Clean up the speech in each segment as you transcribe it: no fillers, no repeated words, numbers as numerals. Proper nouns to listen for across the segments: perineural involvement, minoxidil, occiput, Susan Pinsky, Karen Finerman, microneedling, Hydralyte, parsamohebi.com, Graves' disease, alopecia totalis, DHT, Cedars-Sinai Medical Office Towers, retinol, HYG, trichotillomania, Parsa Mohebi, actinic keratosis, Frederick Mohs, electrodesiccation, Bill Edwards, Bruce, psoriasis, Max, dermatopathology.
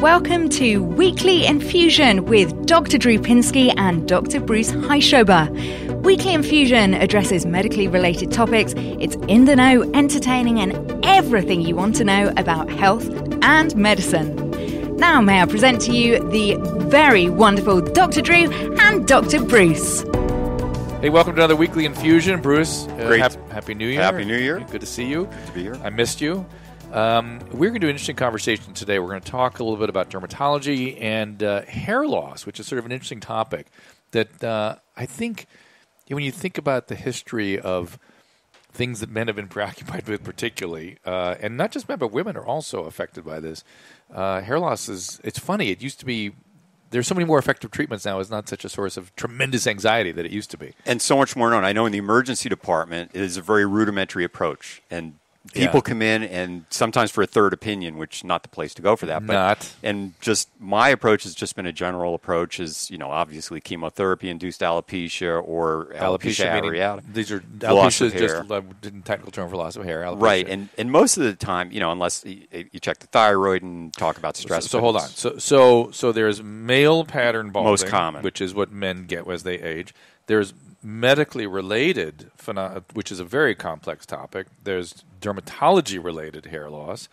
welcome to Weekly Infusion with Dr. Drew Pinsky and Dr. Bruce Heischober. Weekly Infusion addresses medically related topics. It's in the know, entertaining, and everything you want to know about health and medicine. Now may I present to you the very wonderful Dr. Drew and Dr. Bruce. Hey, welcome to another Weekly Infusion. Bruce, great. Happy New Year. Happy New Year. Good to see you. Good to be here. I missed you. We're going to do an interesting conversation today. We're going to talk a little bit about dermatology and hair loss, which is sort of an interesting topic that I think when you think about the history of things that men have been preoccupied with particularly, and not just men, but women are also affected by this. Hair loss is, it's funny, it used to be, there's so many more effective treatments now. It's not such a source of tremendous anxiety that it used to be. And so much more known. I know in the emergency department, it is a very rudimentary approach. And people come in and sometimes for a third opinion, which not the place to go for that. But, and just my approach has just been a general approach is, you know, obviously chemotherapy-induced alopecia or alopecia areata. These are alopecia is just a technical term for loss of hair. Alopecia. Right. And most of the time, you know, unless you check the thyroid and talk about stress. So hold on. So there's male pattern balding. Most common. Which is what men get as they age. There's medically related, which is a very complex topic. There's dermatology-related hair loss.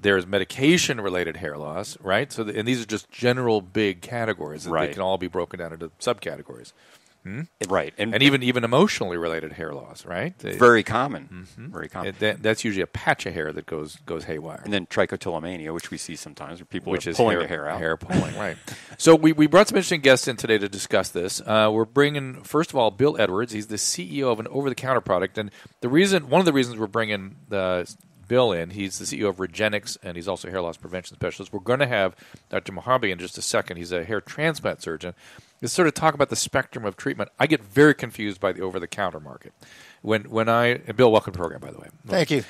There's medication-related hair loss, right? So, and these are just general big categories. That They can all be broken down into subcategories. Right. And even emotionally-related hair loss, right? Very common. Mm-hmm. Very common. That's usually a patch of hair that goes haywire. And then trichotillomania, which we see sometimes, where people are pulling their hair out. Hair pulling, right. So we brought some interesting guests in today to discuss this. We're bringing, first of all, Bill Edwards. He's the CEO of an over-the-counter product. And one of the reasons we're bringing Bill in, he's the CEO of Regenix, and he's also a hair loss prevention specialist. We're going to have Dr. Mohebi in just a second. He's a hair transplant surgeon. Is sort of talk about the spectrum of treatment. I get very confused by the over-the-counter market. And Bill, welcome to the program, by the way. Thank you.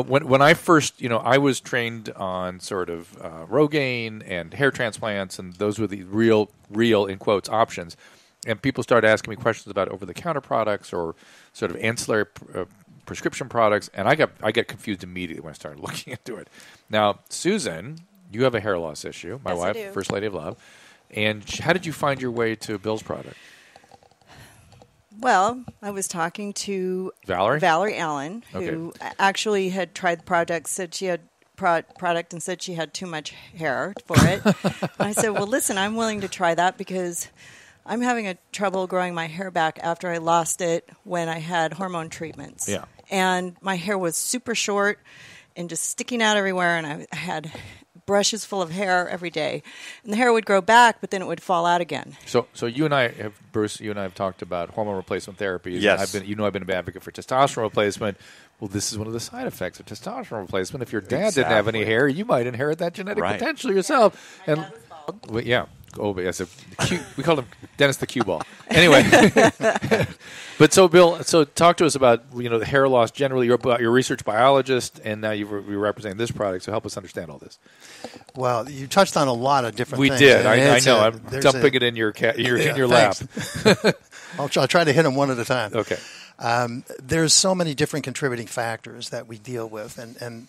When I first, you know, I was trained on sort of Rogaine and hair transplants, and those were the real, in quotes, options. And people started asking me questions about over-the-counter products or sort of ancillary prescription products, and I get confused immediately when I started looking into it. Now, Susan, you have a hair loss issue, my wife, First Lady of Love. And how did you find your way to Bill's product? Well, I was talking to Valerie Allen, who actually had tried the product, said she had product and said she had too much hair for it. And I said, well, listen, I'm willing to try that because I'm having trouble growing my hair back after I lost it when I had hormone treatments. Yeah. And my hair was super short and just sticking out everywhere, and I had brushes full of hair every day, and the hair would grow back, but then it would fall out again. So you and I have, Bruce, you and I have talked about hormone replacement therapy. Yes. I've been an advocate for testosterone replacement. Well, this is one of the side effects of testosterone replacement. If your dad didn't have any hair, you might inherit that genetic potential yourself. Yeah. My dad was bald. Well, yeah. Oh, but yes, we called him Dennis the Cue Ball. Anyway, but so Bill, so talk to us about the hair loss generally. You're a research biologist, and now you're representing this product. So help us understand all this. Well, you touched on a lot of different things. We did. I know. I'm dumping it in your lap. I'll try to hit them one at a time. Okay. There's so many different contributing factors that we deal with, and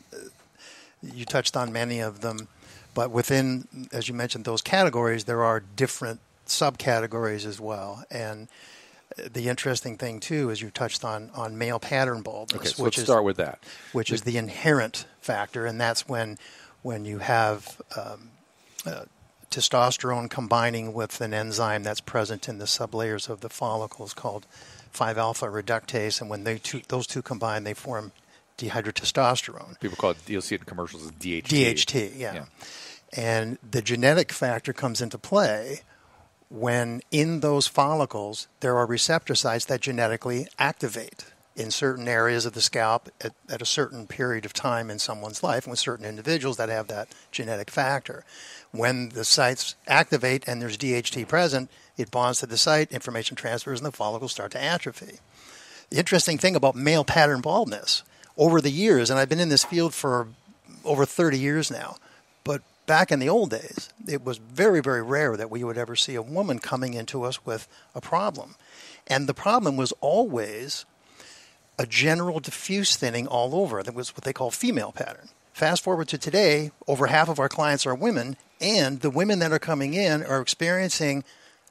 you touched on many of them. But within, as you mentioned, those categories, there are different subcategories as well. And the interesting thing, too, is you touched on male pattern baldness. Okay, so let's start with that. Which is the inherent factor, and that's when you have testosterone combining with an enzyme that's present in the sublayers of the follicles called 5-alpha reductase. And when those two combine, they form dihydrotestosterone. People call it, you'll see it in commercials, as DHT. DHT, yeah. And the genetic factor comes into play when in those follicles there are receptor sites that genetically activate in certain areas of the scalp at a certain period of time in someone's life and with certain individuals that have that genetic factor. When the sites activate and there's DHT present, it bonds to the site, information transfers, and the follicles start to atrophy. The interesting thing about male pattern baldness over the years, and I've been in this field for over 30 years now, but back in the old days, it was very, very rare that we would ever see a woman coming into us with a problem. And the problem was always a general diffuse thinning all over. That was what they call female pattern. Fast forward to today, over half of our clients are women, And the women that are coming in are experiencing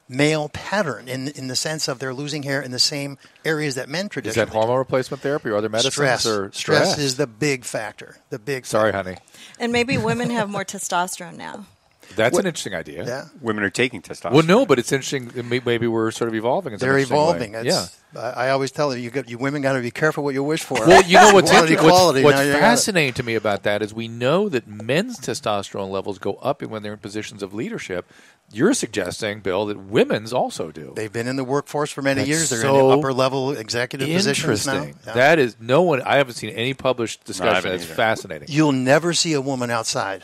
male pattern in the sense of they're losing hair in the same areas that men traditionally. Is that hormone replacement therapy or other medicines? Stress is the big factor. Sorry, honey. And maybe women have more testosterone now. That's an interesting idea. Yeah. Women are taking testosterone. Well, no, but it's interesting. Maybe we're sort of evolving. They're evolving. Yeah. I always tell you women got to be careful what you wish for. Well, you know what's interesting. What's fascinating to me about that is we know that men's testosterone levels go up when they're in positions of leadership. You're suggesting, Bill, that women's also do. They've been in the workforce for many years. They're in the upper level executive positions now. Yeah. That is I haven't seen any published discussion. It's fascinating. You'll never see a woman outside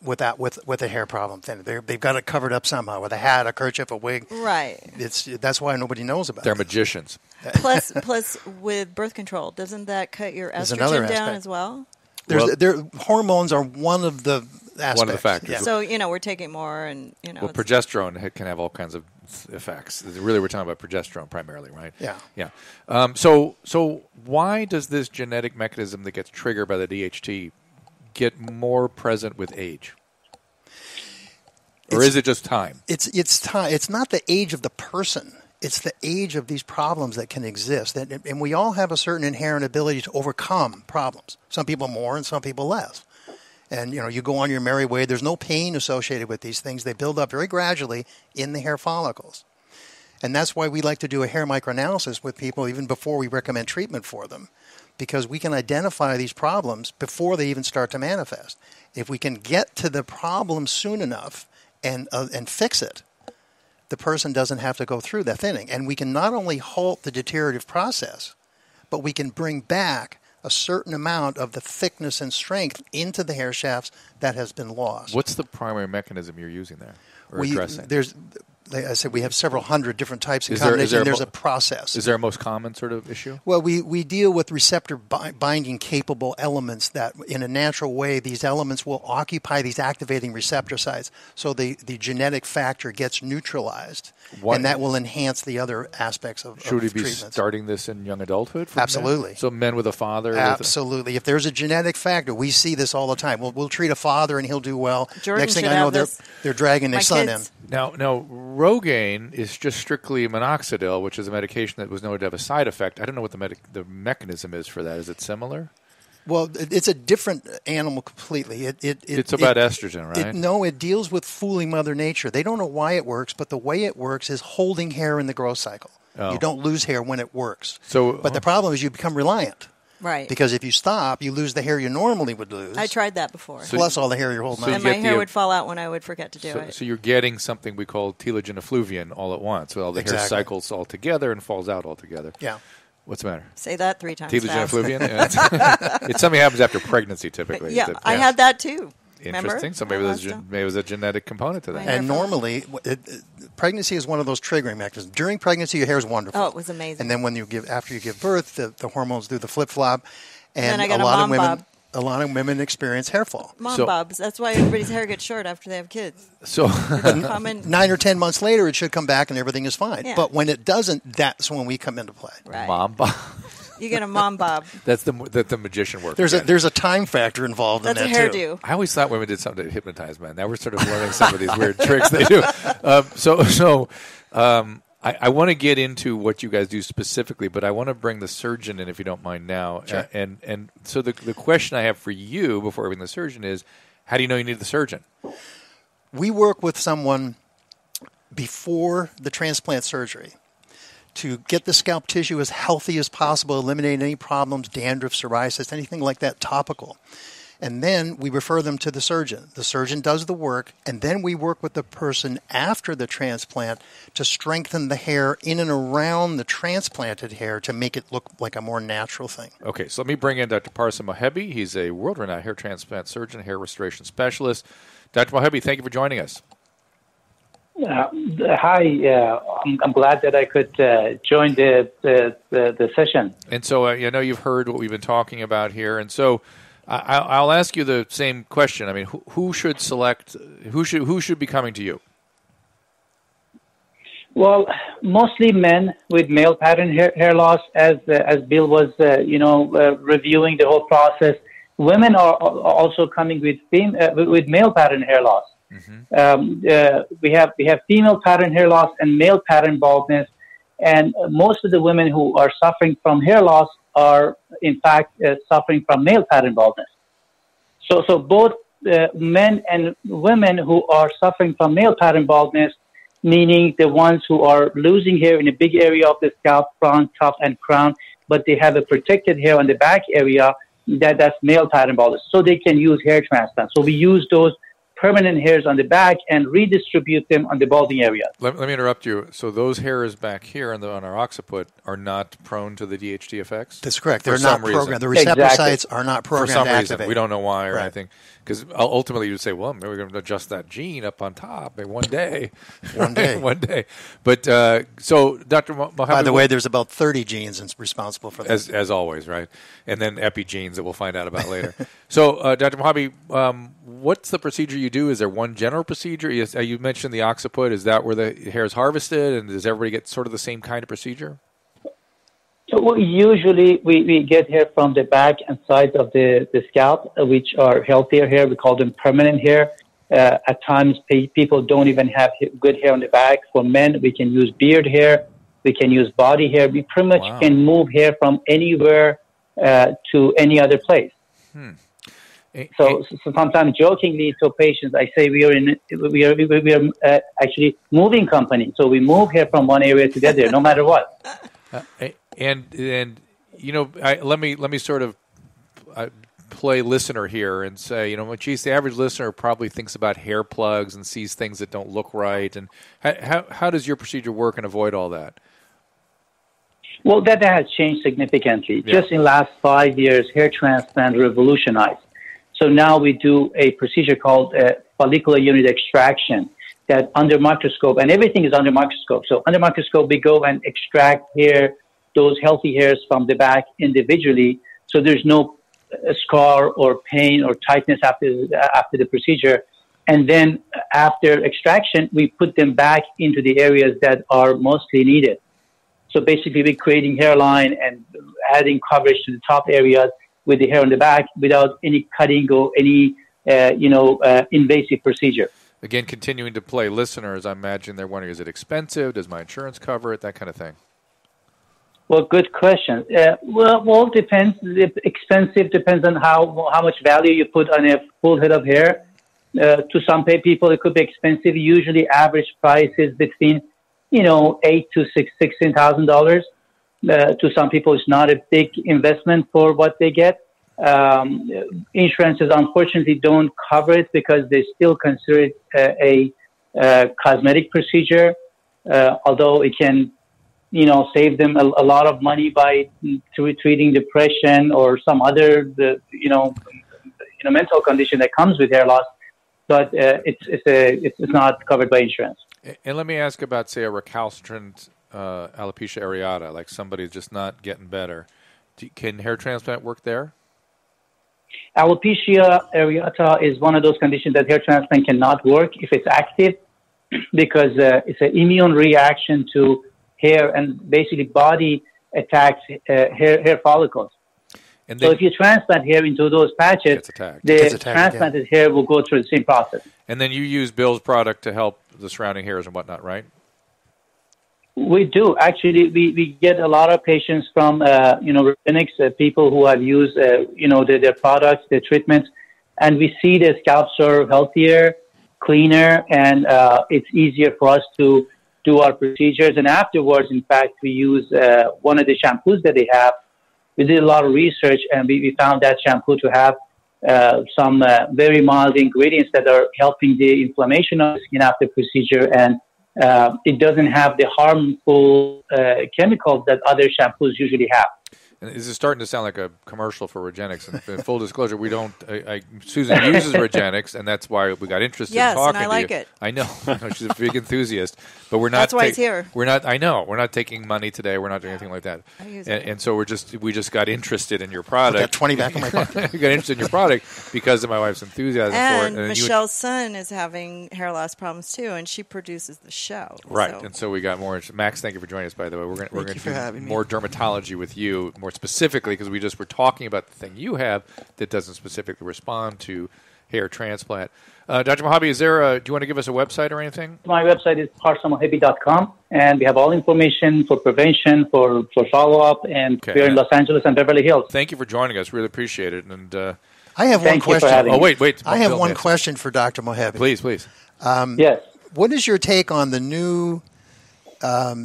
with a hair problem. They've got it covered up somehow with a hat, a kerchief, a wig. Right. That's why nobody knows about it. They're magicians. Plus, with birth control, doesn't that cut your estrogen down as well? Hormones are one of the aspects. One of the factors. Yeah. So, we're taking more and, Well, progesterone can have all kinds of effects. Really, we're talking about progesterone primarily, right? Yeah. Yeah. So why does this genetic mechanism that gets triggered by the DHT get more present with age? Or is it just time? It's time. It's not the age of the person. It's the age of these problems that can exist. And we all have a certain inherent ability to overcome problems. Some people more and some people less. And, you go on your merry way. There's no pain associated with these things. They build up very gradually in the hair follicles. And that's why we like to do a hair microanalysis with people even before we recommend treatment for them, because we can identify these problems before they even start to manifest. If we can get to the problem soon enough and fix it, the person doesn't have to go through that thinning. And we can not only halt the deteriorative process, but we can bring back a certain amount of the thickness and strength into the hair shafts that has been lost. What's the primary mechanism you're using there or addressing? We have several hundred different types and combinations. There's a process. Is there a most common sort of issue? Well, we deal with receptor binding capable elements that in a natural way, these elements will occupy these activating receptor sites. So the genetic factor gets neutralized, and that will enhance the other aspects of treatments. Should we be starting this in young adulthood? Absolutely. Men? So men with a father? Absolutely. If there's a genetic factor, we see this all the time. We'll treat a father and he'll do well. Jordan Next thing I know, they're dragging their son in. Now, Rogaine is just strictly minoxidil, which is a medication that was known to have a side effect. I don't know what the mechanism is for that. Is it similar? Well, it's a different animal completely. It's about estrogen, right? It deals with fooling Mother Nature. They don't know why it works, but the way it works is holding hair in the growth cycle. Oh. You don't lose hair when it works. But the problem is you become reliant. Right. Because if you stop, you lose the hair you normally would lose. I tried that before. Plus all the hair you're holding on. And my hair would fall out when I would forget to do it. So you're getting something we call telogen effluvium all at once. Well, the hair cycles all together and falls out all together. Yeah. What's the matter? Say that 3 times telogen effluvium? Yeah. It's something that happens after pregnancy typically. Yeah, I had that too. Interesting. So maybe it was a genetic component to that. And normally, pregnancy is one of those triggering mechanisms. During pregnancy, your hair is wonderful. Oh, it was amazing. And then when you give birth, the hormones do the flip flop, and a lot of women experience hair fall. Mom bobs. That's why everybody's hair gets short after they have kids. So 9 or 10 months later, it should come back and everything is fine. Yeah. But when it doesn't, that's when we come into play. Right. Mom bob. You get a mom bob. That's the magician work. There's a time factor involved in that too. That's a hairdo. I always thought women did something to hypnotize men. Now we're sort of learning some of these weird tricks they do. I want to get into what you guys do specifically, but I want to bring the surgeon in if you don't mind now. Sure. And so the question I have for you before I bring the surgeon is, how do you know you need the surgeon? We work with someone before the transplant surgery to get the scalp tissue as healthy as possible, eliminate any problems, dandruff, psoriasis, anything like that topical. And then we refer them to the surgeon. The surgeon does the work, and then we work with the person after the transplant to strengthen the hair in and around the transplanted hair to make it look like a more natural thing. Okay, so let me bring in Dr. Parsa Mohebi. He's a world-renowned hair transplant surgeon, hair restoration specialist. Dr. Mohebi, thank you for joining us. Hi, I'm glad that I could join the session. And so I know you've heard what we've been talking about here, and so I'll ask you the same question. I mean, who should be coming to you? Well, mostly men with male pattern hair loss, as Bill was reviewing the whole process. Women are also coming with male pattern hair loss. Mm-hmm. We have female pattern hair loss and male pattern baldness, and most of the women who are suffering from hair loss are in fact suffering from male pattern baldness. So both men and women who are suffering from male pattern baldness, meaning the ones who are losing hair in a big area of the scalp, front, top, and crown, but they have a protected hair on the back area, that's male pattern baldness. So they can use hair transplant. So we use those permanent hairs on the back and redistribute them on the balding area. Let me interrupt you. So those hairs back here on our occiput are not prone to the DHT effects? That's correct. They're not programmed. The receptor sites are not programmed. For some reason. We don't know why or anything. Because ultimately you'd say, well, maybe we're going to adjust that gene up on top one day. One day. One day. But so, Dr. Mohebi, by the way, there's about 30 genes responsible for that. As always, right? And then epigenes that we'll find out about later. So, Dr. Mohebi, what's the procedure you do? Is there one general procedure? You mentioned the occiput. Is that where the hair is harvested? And does everybody get sort of the same kind of procedure? So usually we get hair from the back and sides of the scalp, which are healthier hair. We call them permanent hair. At times, people don't even have good hair on the back. For men, we can use beard hair. We can use body hair. We pretty much can move hair from anywhere to any other place. So sometimes jokingly to patients, I say we are actually moving company. So we move hair from one area to the other, no matter what. And you know, let me sort of play listener here and say, you know, well, geez, the average listener probably thinks about hair plugs and sees things that don't look right. And how does your procedure work and avoid all that? Well, that has changed significantly. Yeah. Just in the last 5 years, hair transplant revolutionized. So now we do a procedure called follicular unit extraction that under microscope, and everything is under microscope. So under microscope, we go and extract hair, those healthy hairs from the back individually. So there's no scar or pain or tightness after the procedure. And then after extraction, we put them back into the areas that are mostly needed. So basically we're creating hairline and adding coverage to the top areas with the hair on the back without any cutting or any, invasive procedure. Again, continuing to play listeners, I imagine they're wondering, is it expensive? Does my insurance cover it? That kind of thing. Well, good question. Well, it depends. Expensive depends on how much value you put on a full head of hair. To some people, it could be expensive. Usually average price is between, $8,000 to $16,000. To some people, it's not a big investment for what they get. Insurances, unfortunately, don't cover it because they still consider it a cosmetic procedure, although it can, save them a lot of money by treating depression or some other, mental condition that comes with hair loss. But it's not covered by insurance. And let me ask about, say, a recalcitrant alopecia areata, like somebody's just not getting better. Can hair transplant work there? Alopecia areata is one of those conditions that hair transplant cannot work if it's active, because it's an immune reaction to hair, and basically body attacks hair follicles. And so if you transplant hair into those patches, the transplanted hair will go through the same process. And then you use Bill's product to help the surrounding hairs and whatnot, right? We do. Actually, we get a lot of patients from, Regenix, people who have used, their products, their treatments, and we see their scalps are healthier, cleaner, and it's easier for us to do our procedures. And afterwards, in fact, we use one of the shampoos that they have. We did a lot of research, and we found that shampoo to have some very mild ingredients that are helping the inflammation of the skin after procedure, and it doesn't have the harmful chemicals that other shampoos usually have. And this is starting to sound like a commercial for Regenix. And full disclosure, we don't. Susan uses Regenix, and that's why we got interested in talking to you. Yes, and I like it. I know she's a big enthusiast, but we're not. That's why it's here. We're not. I know we're not taking money today. We're not doing anything like that. And so we just got interested in your product. I got 20 back in my pocket. We got interested in your product because of my wife's enthusiasm for it. And Michelle's son is having hair loss problems too, and she produces the show. Right, so. And so we got more. Max, thank you for joining us. By the way, we're going to do more dermatology with you. More specifically, because we just were talking about the thing you have that doesn't specifically respond to hair transplant. Dr. Mohebi, do you want to give us a website or anything? My website is parsamohebi.com, and we have all information for prevention, for follow-up, and we're in Los Angeles and Beverly Hills. Thank you for joining us. Really appreciate it. And I have one question. Oh, wait. I have one question for Dr. Mohebi. Please. Yes. What is your take on the new hair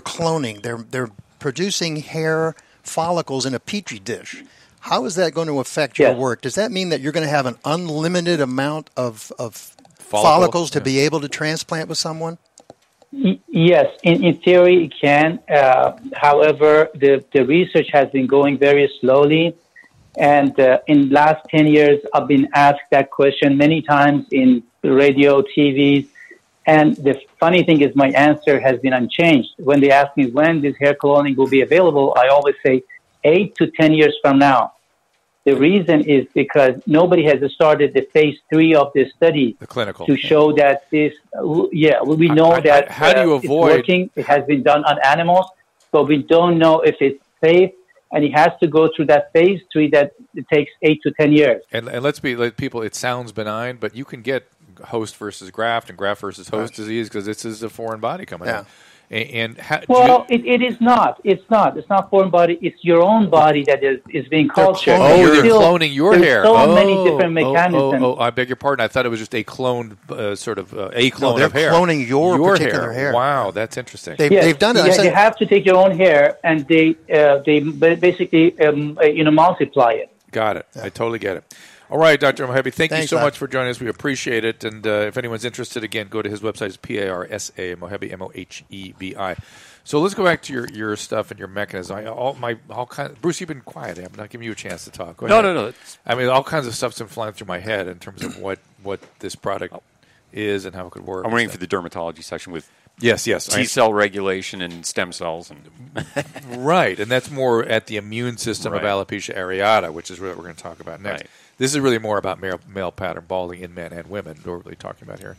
cloning? They're producing hair follicles in a petri dish. How is that going to affect your work? Does that mean that you're going to have an unlimited amount of follicles to be able to transplant with someone? Yes, in theory it can. However, the research has been going very slowly. And in the last 10 years, I've been asked that question many times in radio, TV. And the funny thing is my answer has been unchanged. When they ask me when this hair cloning will be available, I always say, 8 to 10 years from now. The reason is because nobody has started the phase 3 of this study, the clinical, to show that this, we know that how do you avoid it's working. It has been done on animals, but we don't know if it's safe, and it has to go through that phase 3 that it takes 8 to 10 years. And let's be like people, it sounds benign, but you can get host versus graft and graft versus host disease because this is a foreign body coming out. And It's not. It's not foreign body. It's your own body that is being cultured. You're cloning your hair. So many different mechanisms. I beg your pardon. I thought it was just a cloned of hair. They're cloning your particular hair. Wow, that's interesting. They've done it. You have to take your own hair and they basically multiply it. Got it. Yeah. I totally get it. All right, Dr. Mohebi, thanks you so much for joining us. We appreciate it. And if anyone's interested, again, go to his website. It's Parsa Mohebi, Mohebi. So let's go back to your stuff and your mechanism. Bruce, you've been quiet. I'm not giving you a chance to talk. No. I mean, all kinds of stuff's been flying through my head in terms of what this product is and how it could work. I'm waiting for the dermatology section with Yes. T-cell regulation and stem cells. Right, and that's more at the immune system of alopecia areata, which is what we're going to talk about next. Right. This is really more about male pattern balding in men and women, we're really talking about here.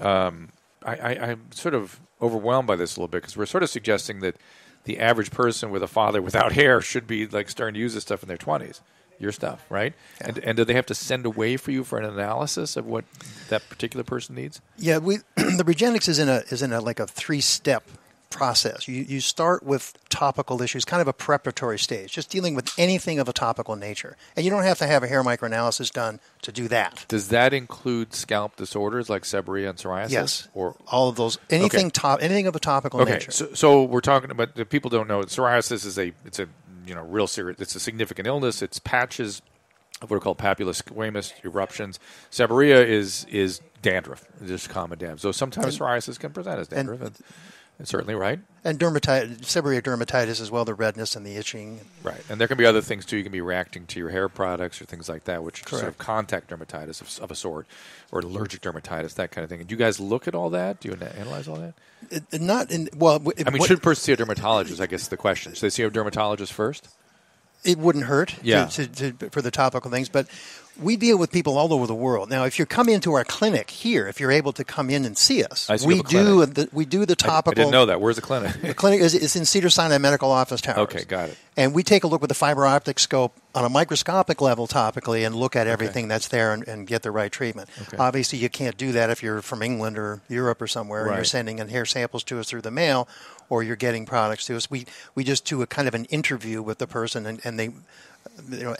I'm sort of overwhelmed by this a little bit because we're sort of suggesting that the average person with a father without hair should be like starting to use this stuff in their 20s. Your stuff, right? Yeah. And do they have to send away for you for an analysis of what that particular person needs? Yeah, the Regenix is in a like a 3-step process. You start with topical issues, kind of a preparatory stage, just dealing with anything of a topical nature. And you don't have to have a hair microanalysis done to do that. Does that include scalp disorders like seborrhea and psoriasis? Yes, or all of those. Anything of a topical nature. So we're talking about the people don't know psoriasis is a real serious. It's a significant illness. It's patches of what are called papulosquamous eruptions. Seborrhea is dandruff, just common dandruff. So sometimes psoriasis can present as dandruff. And certainly, right? And seborrheic dermatitis as well, the redness and the itching. Right. And there can be other things, too. You can be reacting to your hair products or things like that, which is sort of contact dermatitis of a sort, or allergic dermatitis, that kind of thing. And do you guys look at all that? Do you analyze all that? Should a person see a dermatologist, I guess is the question. Should they see a dermatologist first? It wouldn't hurt for the topical things, but we deal with people all over the world. Now, if you come into our clinic here, if you're able to come in and see us, we do the topical. I didn't know that. Where's the clinic? The clinic is in Cedars-Sinai Medical Office Towers. Okay, got it. And we take a look with a fiber optic scope on a microscopic level topically and look at everything that's there and get the right treatment. Okay. Obviously, you can't do that if you're from England or Europe or somewhere and you're sending in hair samples to us through the mail or you're getting products to us. We just do a kind of an interview with the person and they,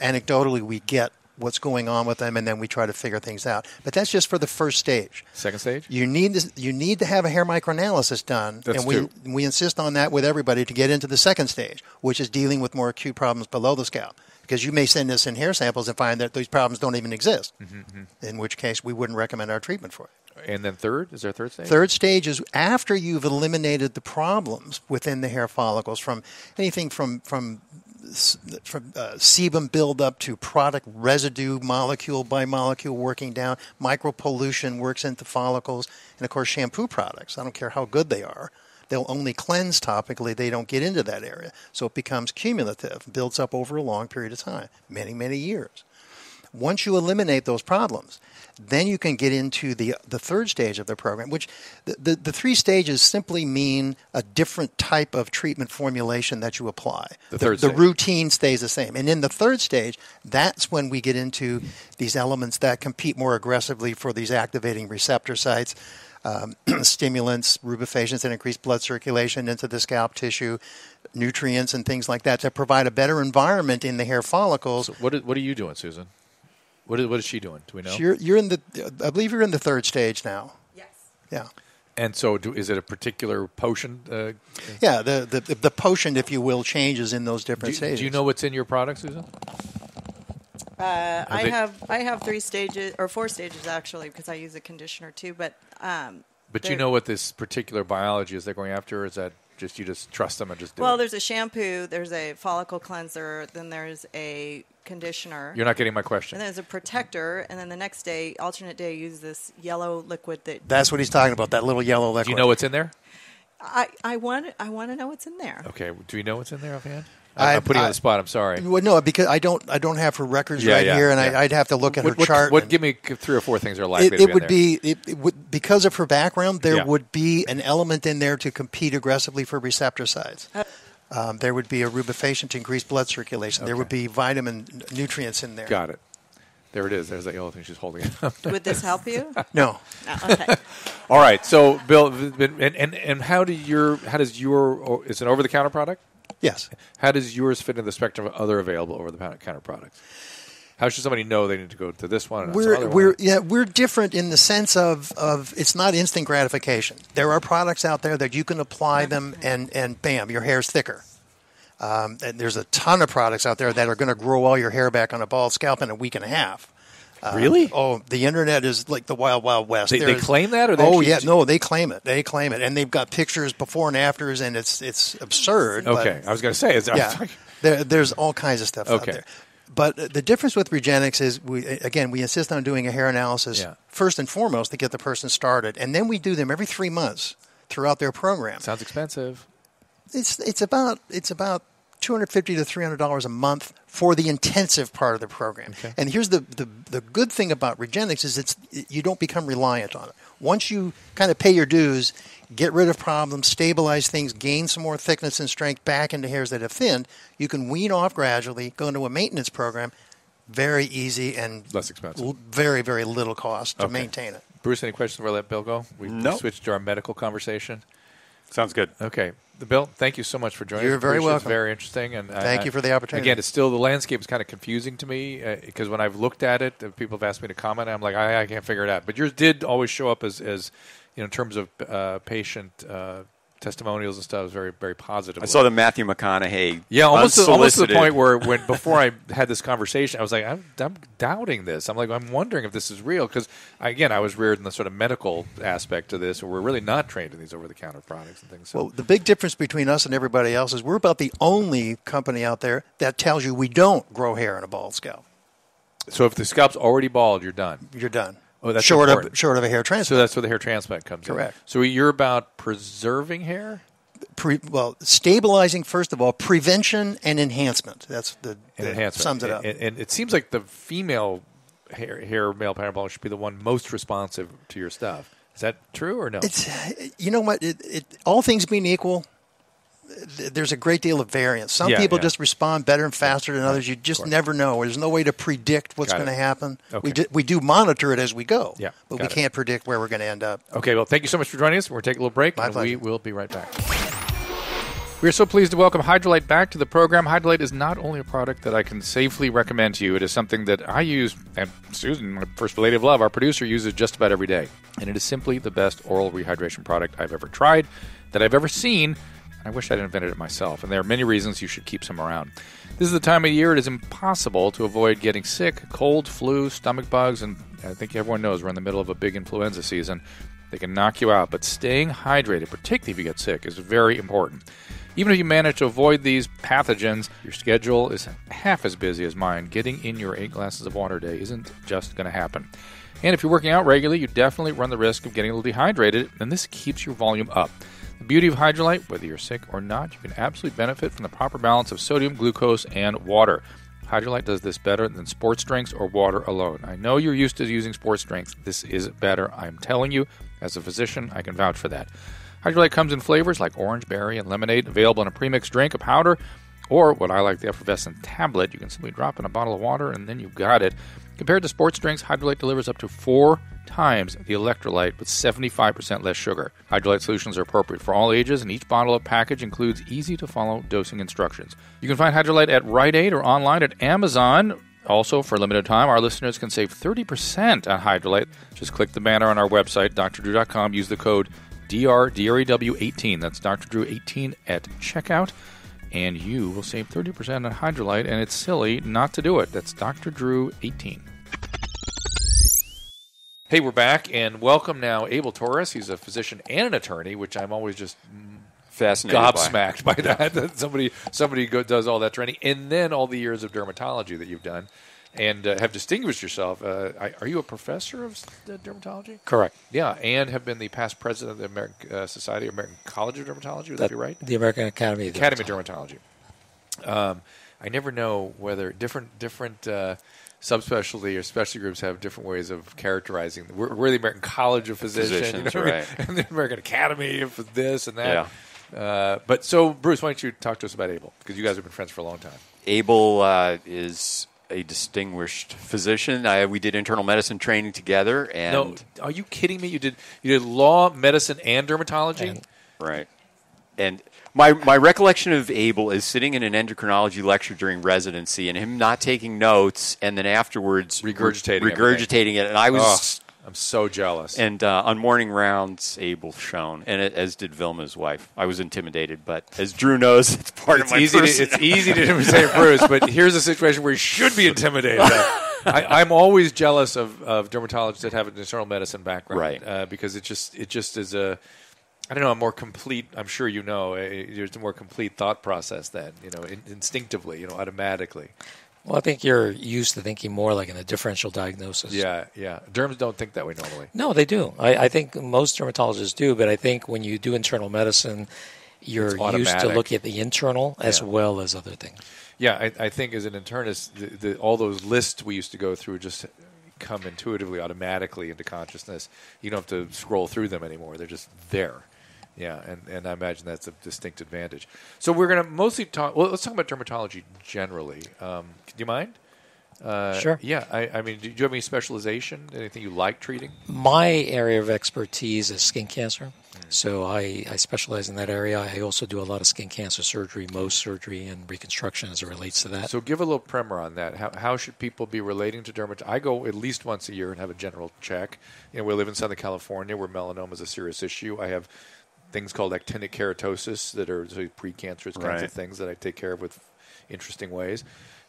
anecdotally we get what's going on with them, and then we try to figure things out. But that's just for the first stage. Second stage? You need to have a hair microanalysis done, and we insist on that with everybody to get into the second stage, which is dealing with more acute problems below the scalp. Because you may send us in hair samples and find that these problems don't even exist, in which case we wouldn't recommend our treatment for it. And then third? Is there a third stage? Third stage is after you've eliminated the problems within the hair follicles from anything from sebum buildup to product residue, molecule by molecule working down. Micropollution works into follicles. And, of course, shampoo products. I don't care how good they are. They'll only cleanse topically. They don't get into that area. So it becomes cumulative, builds up over a long period of time, many, many years. Once you eliminate those problems, Then you can get into the third stage of the program, which the three stages simply mean a different type of treatment formulation that you apply. The routine stays the same. And in the third stage, that's when we get into these elements that compete more aggressively for these activating receptor sites, stimulants, rubefacins that increase blood circulation into the scalp tissue, nutrients and things like that to provide a better environment in the hair follicles. So what are you doing, Susan? What is she doing? Do we know? So you're in the, I believe you're in the third stage now. Yes. Yeah. And so, is it a particular potion? Yeah, the potion, if you will, changes in those different stages. Do you know what's in your product, Susan? I have three stages or four stages actually, because I use a conditioner too. But you know what this particular biology is they're going after? Or is that just you just trust them and just do it? Well, there's a shampoo, there's a follicle cleanser, then there's a conditioner. You're not getting my question. And then there's a protector, and then the next day, alternate day, use this yellow liquid. That's what he's talking about, that little yellow liquid. Do you know what's in there? I want to know what's in there. Okay. Do you know what's in there offhand? I'm putting you on the spot. I'm sorry. Well, no, because I don't have her records here, and I'd have to look at her chart. Give me three or four things that are likely to be in there. It would, because of her background, there would be an element in there to compete aggressively for receptor sites. There would be a rubefacin to increase blood circulation. Okay. There would be vitamin nutrients in there. Got it. There it is. There's that yellow thing she's holding. Would this help you? No. Okay. All right. So, Bill, and how does your is it an over-the-counter product? Yes. How does yours fit into the spectrum of other available over-the-counter products? How should somebody know they need to go to this one? We're different in the sense of it's not instant gratification. There are products out there that you can apply them and bam, your hair's thicker. And there's a ton of products out there that are going to grow all your hair back on a bald scalp in a week and a half. Really? Oh, the internet is like the wild, wild west. They claim that, or they they claim it. They claim it, and they've got pictures before and afters, and it's absurd. Okay, I was going to say, there's all kinds of stuff out there. But the difference with Regenix is, we insist on doing a hair analysis first and foremost to get the person started, and then we do them every 3 months throughout their program. Sounds expensive. It's about $250 to $300 a month for the intensive part of the program. Okay. And here's the good thing about Regenix is you don't become reliant on it. Once you kind of pay your dues, get rid of problems, stabilize things, gain some more thickness and strength back into hairs that have thinned, you can wean off gradually, go into a maintenance program, very easy and less expensive. Very, very little cost to maintain it. Bruce, any questions before I let Bill go? We switched to our medical conversation. Sounds good. Okay. Bill, thank you so much for joining us. You're very welcome. It's very interesting. And thank you for the opportunity. Again, it's still the landscape is kind of confusing to me because when I've looked at it, people have asked me to comment. I'm like, I can't figure it out. But yours did always show up as you know, in terms of patient testimonials and stuff. It was very, very positive. I saw the Matthew McConaughey. Yeah, almost to the point where before I had this conversation, I was like, I'm doubting this. I'm like, I'm wondering if this is real because, again, I was reared in the sort of medical aspect of this, where we're really not trained in these over-the-counter products and things. So. Well, the big difference between us and everybody else is we're about the only company out there that tells you we don't grow hair in a bald scalp. So if the scalp's already bald, you're done. You're done. Oh, that's short of a hair transplant. So that's where the hair transplant comes in. Correct. So you're about preserving hair? Stabilizing, first of all, prevention and enhancement. That's enhancement. Sums it up. And it seems like the female male pattern baldness should be the one most responsive to your stuff. Is that true or no? You know what? All things being equal, there's a great deal of variance. Some people just respond better and faster than others. You just never know. There's no way to predict what's going to happen. Okay. We do monitor it as we go, but we can't predict where we're going to end up. Okay, well, thank you so much for joining us. We're going to take a little break, and we will be right back. We are so pleased to welcome Hydralyte back to the program. Hydralyte is not only a product that I can safely recommend to you. It is something that I use, and Susan, my first lady of love, our producer, uses just about every day. And it is simply the best oral rehydration product I've ever tried, that I've ever seen. I wish I'd invented it myself, and there are many reasons you should keep some around. This is the time of year it is impossible to avoid getting sick, cold, flu, stomach bugs, and I think everyone knows we're in the middle of a big influenza season. They can knock you out, but staying hydrated, particularly if you get sick, is very important. Even if you manage to avoid these pathogens, your schedule is half as busy as mine. Getting in your 8 glasses of water a day isn't just going to happen. And if you're working out regularly, you definitely run the risk of getting a little dehydrated, and this keeps your volume up. The beauty of Hydralyte, whether you're sick or not, you can absolutely benefit from the proper balance of sodium, glucose, and water. Hydralyte does this better than sports drinks or water alone. I know you're used to using sports drinks. This is better. I'm telling you, as a physician, I can vouch for that. Hydralyte comes in flavors like orange, berry, and lemonade, available in a premixed drink, a powder, or what I like, the effervescent tablet. You can simply drop in a bottle of water and then you've got it. Compared to sports drinks, Hydralyte delivers up to 4 times the electrolyte with 75% less sugar. Hydralyte solutions are appropriate for all ages, and each bottle of package includes easy-to-follow dosing instructions. You can find Hydralyte at Rite Aid or online at Amazon. Also, for a limited time, our listeners can save 30% on Hydralyte. Just click the banner on our website, drdrew.com. Use the code DRDREW18. That's drdrew18 at checkout, and you will save 30% on Hydralyte, and it's silly not to do it. That's drdrew18. Hey, we're back, and welcome now Abel Torres. He's a physician and an attorney, which I'm always just fascinated gobsmacked by that. That somebody does all that training, and then all the years of dermatology that you've done, and have distinguished yourself. Are you a professor of dermatology? Correct. Yeah, and have been the past president of the American Society of American College of Dermatology. Would that be right? The American Academy of Dermatology. I never know whether different. Subspecialty or specialty groups have different ways of characterizing. We're the American College of Physicians, you know, right? And the American Academy of this and that. Yeah. So, Bruce, why don't you talk to us about Abel? Because you guys have been friends for a long time. Abel is a distinguished physician. We did internal medicine training together. And no, are you kidding me? You did law, medicine, and dermatology? Right. And my recollection of Abel is sitting in an endocrinology lecture during residency and him not taking notes and then afterwards regurgitating it. And I was I'm so jealous. And on morning rounds, Abel shone, and as did Vilma's wife. I was intimidated, but as Drew knows, it's part of my person. It's easy to intimidate Bruce, but here's a situation where you should be intimidated. I'm always jealous of dermatologists that have an internal medicine background, right? Because it just is a. I don't know, a more complete, I'm sure you know, there's a more complete thought process then, you know, instinctively, you know, automatically. Well, I think you're used to thinking more like in a differential diagnosis. Yeah. Derms don't think that way normally. No, they do. I think most dermatologists do, but I think when you do internal medicine, you're used to look at the internal as well as other things. Yeah, I think as an internist, all those lists we used to go through just come intuitively, automatically into consciousness. You don't have to scroll through them anymore. They're just there. Yeah, and I imagine that's a distinct advantage. So we're going to mostly talk – well, let's talk about dermatology generally. Do you mind? Sure. Yeah. I mean, do you have any specialization, anything you like treating? My area of expertise is skin cancer. Mm-hmm. So I specialize in that area. I also do a lot of skin cancer surgery, Mohs surgery, and reconstruction as it relates to that. So give a little primer on that. How should people be relating to dermatology? I go at least once a year and have a general check. You know, we live in Southern California where melanoma is a serious issue. I have things called actinic keratosis that are sort of precancerous kinds of things that I take care of with interesting ways.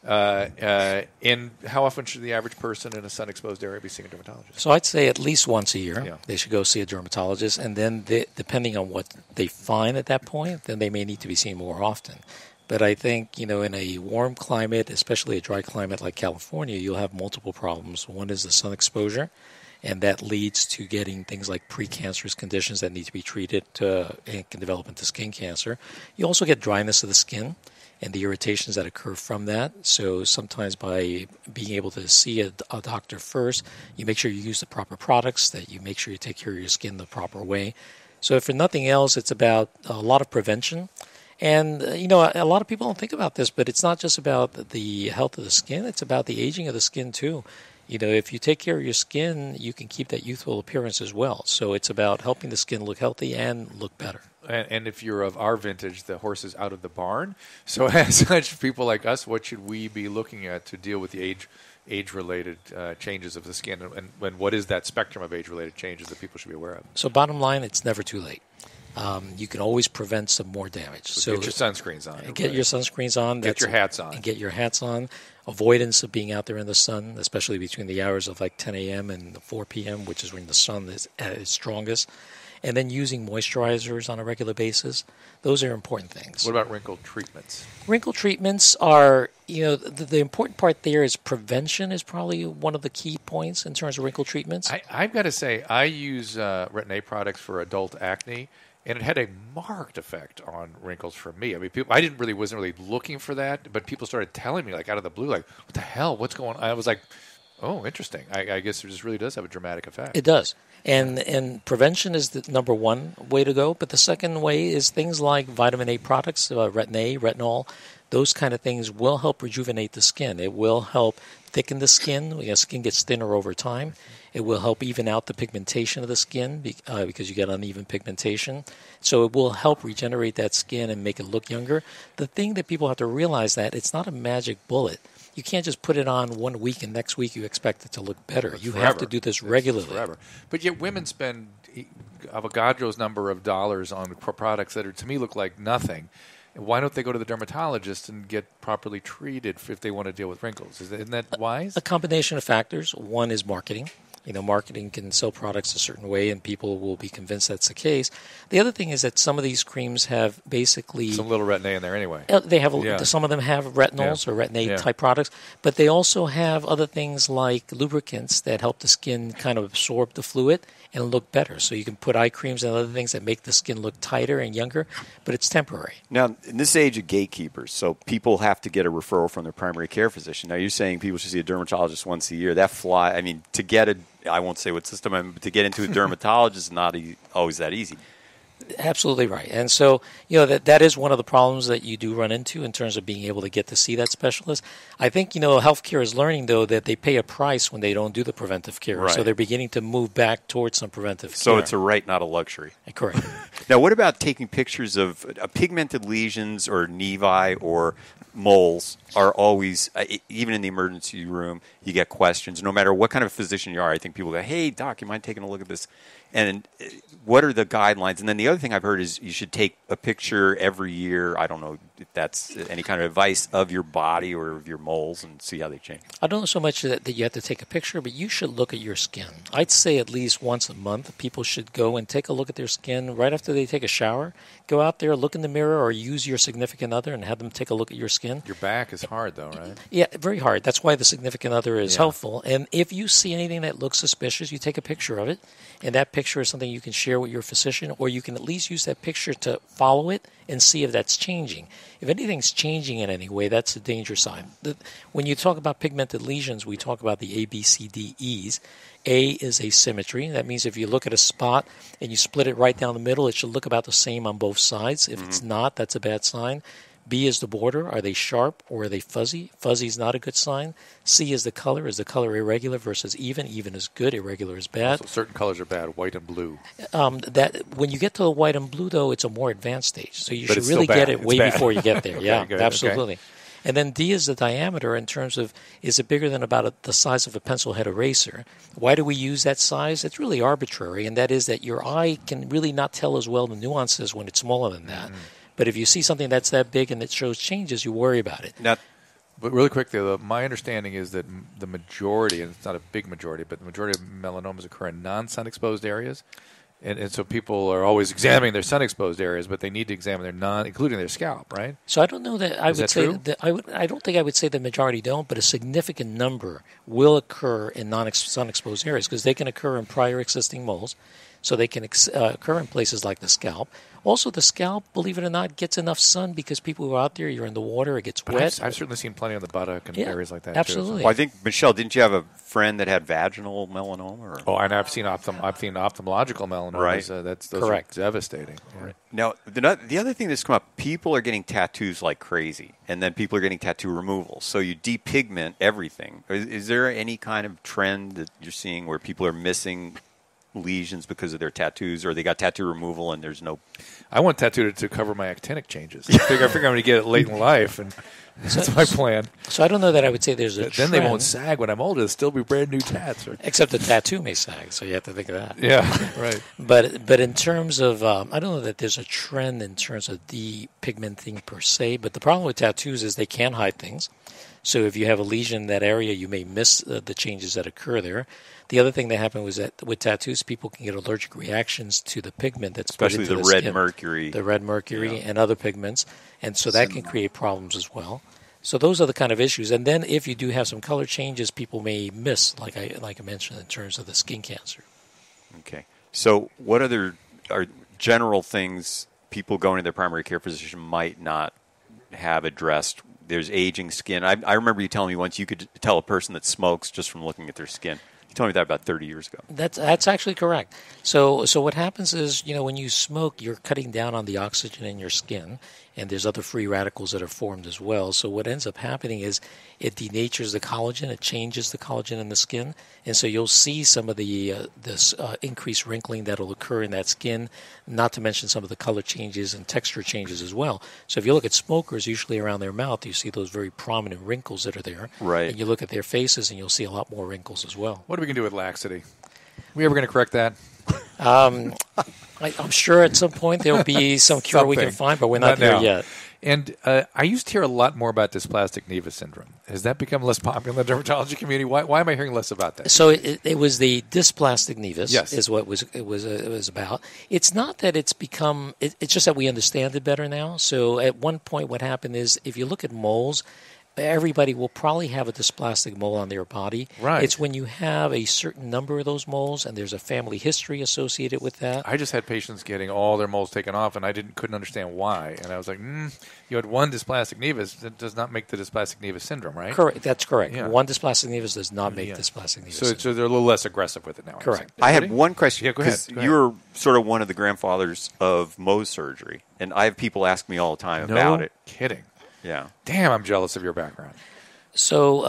And how often should the average person in a sun-exposed area be seeing a dermatologist? So I'd say at least once a year they should go see a dermatologist, and then depending on what they find at that point, then they may need to be seen more often. But I think, you know, in a warm climate, especially a dry climate like California, you'll have multiple problems. One is the sun exposure, and that leads to getting things like precancerous conditions that need to be treated and can develop into skin cancer. You also get dryness of the skin and the irritations that occur from that. So sometimes by being able to see a doctor first, you make sure you use the proper products, that you make sure you take care of your skin the proper way. So if for nothing else, it's about a lot of prevention. And, you know, a lot of people don't think about this, but it's not just about the health of the skin. It's about the aging of the skin, too. You know, if you take care of your skin, you can keep that youthful appearance as well. So it's about helping the skin look healthy and look better. And if you're of our vintage, the horse is out of the barn. So as such, people like us, what should we be looking at to deal with the age-related changes of the skin? And what is that spectrum of age-related changes that people should be aware of? So bottom line, it's never too late. You can always prevent some more damage. So get your sunscreens on. Get your sunscreens on. Get your hats on. Get your hats on. Avoidance of being out there in the sun, especially between the hours of like 10 a.m. and 4 p.m., which is when the sun is at its strongest. And then using moisturizers on a regular basis. Those are important things. What about wrinkle treatments? Wrinkle treatments are, you know, the important part there is prevention is probably one of the key points in terms of wrinkle treatments. I've got to say, I use Retin-A products for adult acne. And it had a marked effect on wrinkles for me. I mean, people, I wasn't really looking for that, but people started telling me, like, out of the blue, like, what the hell, what's going on? I was like, oh, interesting. I guess it just really does have a dramatic effect. It does. And prevention is the number one way to go, but the second way is things like vitamin A products, Retin-A, retinol. Those kind of things will help rejuvenate the skin. It will help thicken the skin. Your skin gets thinner over time. It will help even out the pigmentation of the skin because you get uneven pigmentation. So it will help regenerate that skin and make it look younger. The thing that people have to realize that it's not a magic bullet. You can't just put it on one week and next week you expect it to look better. It's forever. Have to do this regularly. It's forever. But yet women spend Avogadro's number of dollars on products that are, to me, look like nothing. Why don't they go to the dermatologist and get properly treated if they want to deal with wrinkles? Isn't that wise? A combination of factors. One is marketing. You know, marketing can sell products a certain way, and people will be convinced that's the case. The other thing is that some of these creams have basically some little Retin-A in there anyway. They have some of them have retinols or Retin-A type products, but they also have other things like lubricants that help the skin kind of absorb the fluid and look better. So you can put eye creams and other things that make the skin look tighter and younger, but it's temporary. Now, in this age of gatekeepers, so people have to get a referral from their primary care physician. Now, you're saying people should see a dermatologist once a year. That fly, I mean, to get a I won't say what system I'm in, but to get into a dermatologist is not always that easy. Absolutely right. And so, you know, that is one of the problems that you do run into in terms of being able to get to see that specialist. I think, you know, healthcare is learning, though, that they pay a price when they don't do the preventive care. Right. So they're beginning to move back towards some preventive care. So it's a right, not a luxury. Correct. Now, what about taking pictures of pigmented lesions or nevi or moles are always, even in the emergency room, you get questions. No matter what kind of physician you are, I think people go, hey, doc, you mind taking a look at this? And what are the guidelines? And then the other thing I've heard is you should take a picture every year. I don't know if that's any kind of advice of your body or of your moles and see how they change. I don't know so much that you have to take a picture, but you should look at your skin. I'd say at least once a month people should go and take a look at their skin right after they take a shower. Go out there, look in the mirror, or use your significant other and have them take a look at your skin. Your back is hard, though, right? Yeah, very hard. That's why the significant other is helpful. And if you see anything that looks suspicious, you take a picture of it, and that picture is something you can share with your physician, or you can at least use that picture to follow it and see if that's changing. If anything's changing in any way, that's a danger sign. When you talk about pigmented lesions, we talk about the A, B, C, D, E's. A is asymmetry. That means if you look at a spot and you split it right down the middle, it should look about the same on both sides. If it's not, that's a bad sign. B is the border. Are they sharp or are they fuzzy? Fuzzy is not a good sign. C is the color. Is the color irregular versus even? Even is good. Irregular is bad. So certain colors are bad, white and blue. That when you get to the white and blue, though, it's a more advanced stage. So you should really get it way before you get there. Okay, yeah, good. Absolutely. Okay. And then D is the diameter in terms of, is it bigger than the size of a pencil head eraser? Why do we use that size? It's really arbitrary, and that is that your eye can really not tell as well the nuances when it's smaller than that. But if you see something that's that big and it shows changes, you worry about it. Now, but really quickly, my understanding is that the majority, and it's not a big majority, but the majority of melanomas occur in non-sun-exposed areas. And so people are always examining their sun-exposed areas, but they need to examine their including their scalp, right? So I don't know that I would say that I don't think I would say the majority don't, but a significant number will occur in non-sun-exposed areas because they can occur in prior existing moles. So they can occur in places like the scalp. Also, the scalp, believe it or not, gets enough sun because people who are out there, you're in the water, it gets wet. I've certainly seen plenty on the buttock and areas like that. Absolutely. Too. Well, I think, Michelle, didn't you have a friend that had vaginal melanoma? Or? Oh, and I've seen ophthalmological melanoma. Right. Those are devastating. Yeah. Right. Now, the other thing that's come up, people are getting tattoos like crazy, and then people are getting tattoo removal. So you depigment everything. Is there any kind of trend that you're seeing where people are missing lesions because of their tattoos, or they got tattoo removal and there's no... I want tattooed to cover my actinic changes. I figure I'm going to get it late in life, and that's my plan. So I don't know that I would say there's a trend. Then they won't sag when I'm older. They'll still be brand new tats. Except the tattoo may sag, so you have to think of that. Yeah, right. But in terms of... I don't know that there's a trend in terms of depigmenting per se, but the problem with tattoos is they can hide things. So if you have a lesion in that area, you may miss the changes that occur there. The other thing that happened was that with tattoos, people can get allergic reactions to the pigment that's especially put into the red mercury. The red mercury and other pigments. And so that can create problems as well. So those are the kind of issues. And then if you do have some color changes, people may miss, like I mentioned, in terms of the skin cancer. Okay. So what other... general things people going to their primary care physician might not have addressed. There's aging skin. I remember you telling me once you could tell a person that smokes just from looking at their skin. You told me that about 30 years ago. That's actually correct. So what happens is, you know, when you smoke, you're cutting down on the oxygen in your skin, and there's other free radicals that are formed as well. So what ends up happening is it denatures the collagen. It changes the collagen in the skin, and so you'll see some of the this increased wrinkling that will occur in that skin, not to mention some of the color changes and texture changes as well. So if you look at smokers, usually around their mouth, you see those very prominent wrinkles that are there. Right. And you look at their faces, and you'll see a lot more wrinkles as well. What are we going to do with laxity? Are we ever going to correct that? I'm sure at some point there will be some cure we can find, but we're not there yet. And I used to hear a lot more about dysplastic nevus syndrome. Has that become less popular in the dermatology community? Why am I hearing less about that? So it was the dysplastic nevus, yes, is what it was about. It's not that it's become, it's just that we understand it better now. So at one point what happened is, if you look at moles, everybody will probably have a dysplastic mole on their body. Right. It's when you have a certain number of those moles, and there's a family history associated with that. I just had patients getting all their moles taken off, and I couldn't understand why. And I was like, you had one dysplastic nevus. That does not make the dysplastic nevus syndrome, right? Correct. That's correct. Yeah. One dysplastic nevus does not make dysplastic nevus syndrome. So they're a little less aggressive with it now. Correct. I have one question. Yeah, go ahead. You were sort of one of the grandfathers of Mohs surgery, and I have people ask me all the time about it. No kidding. Yeah. Damn, I'm jealous of your background. So,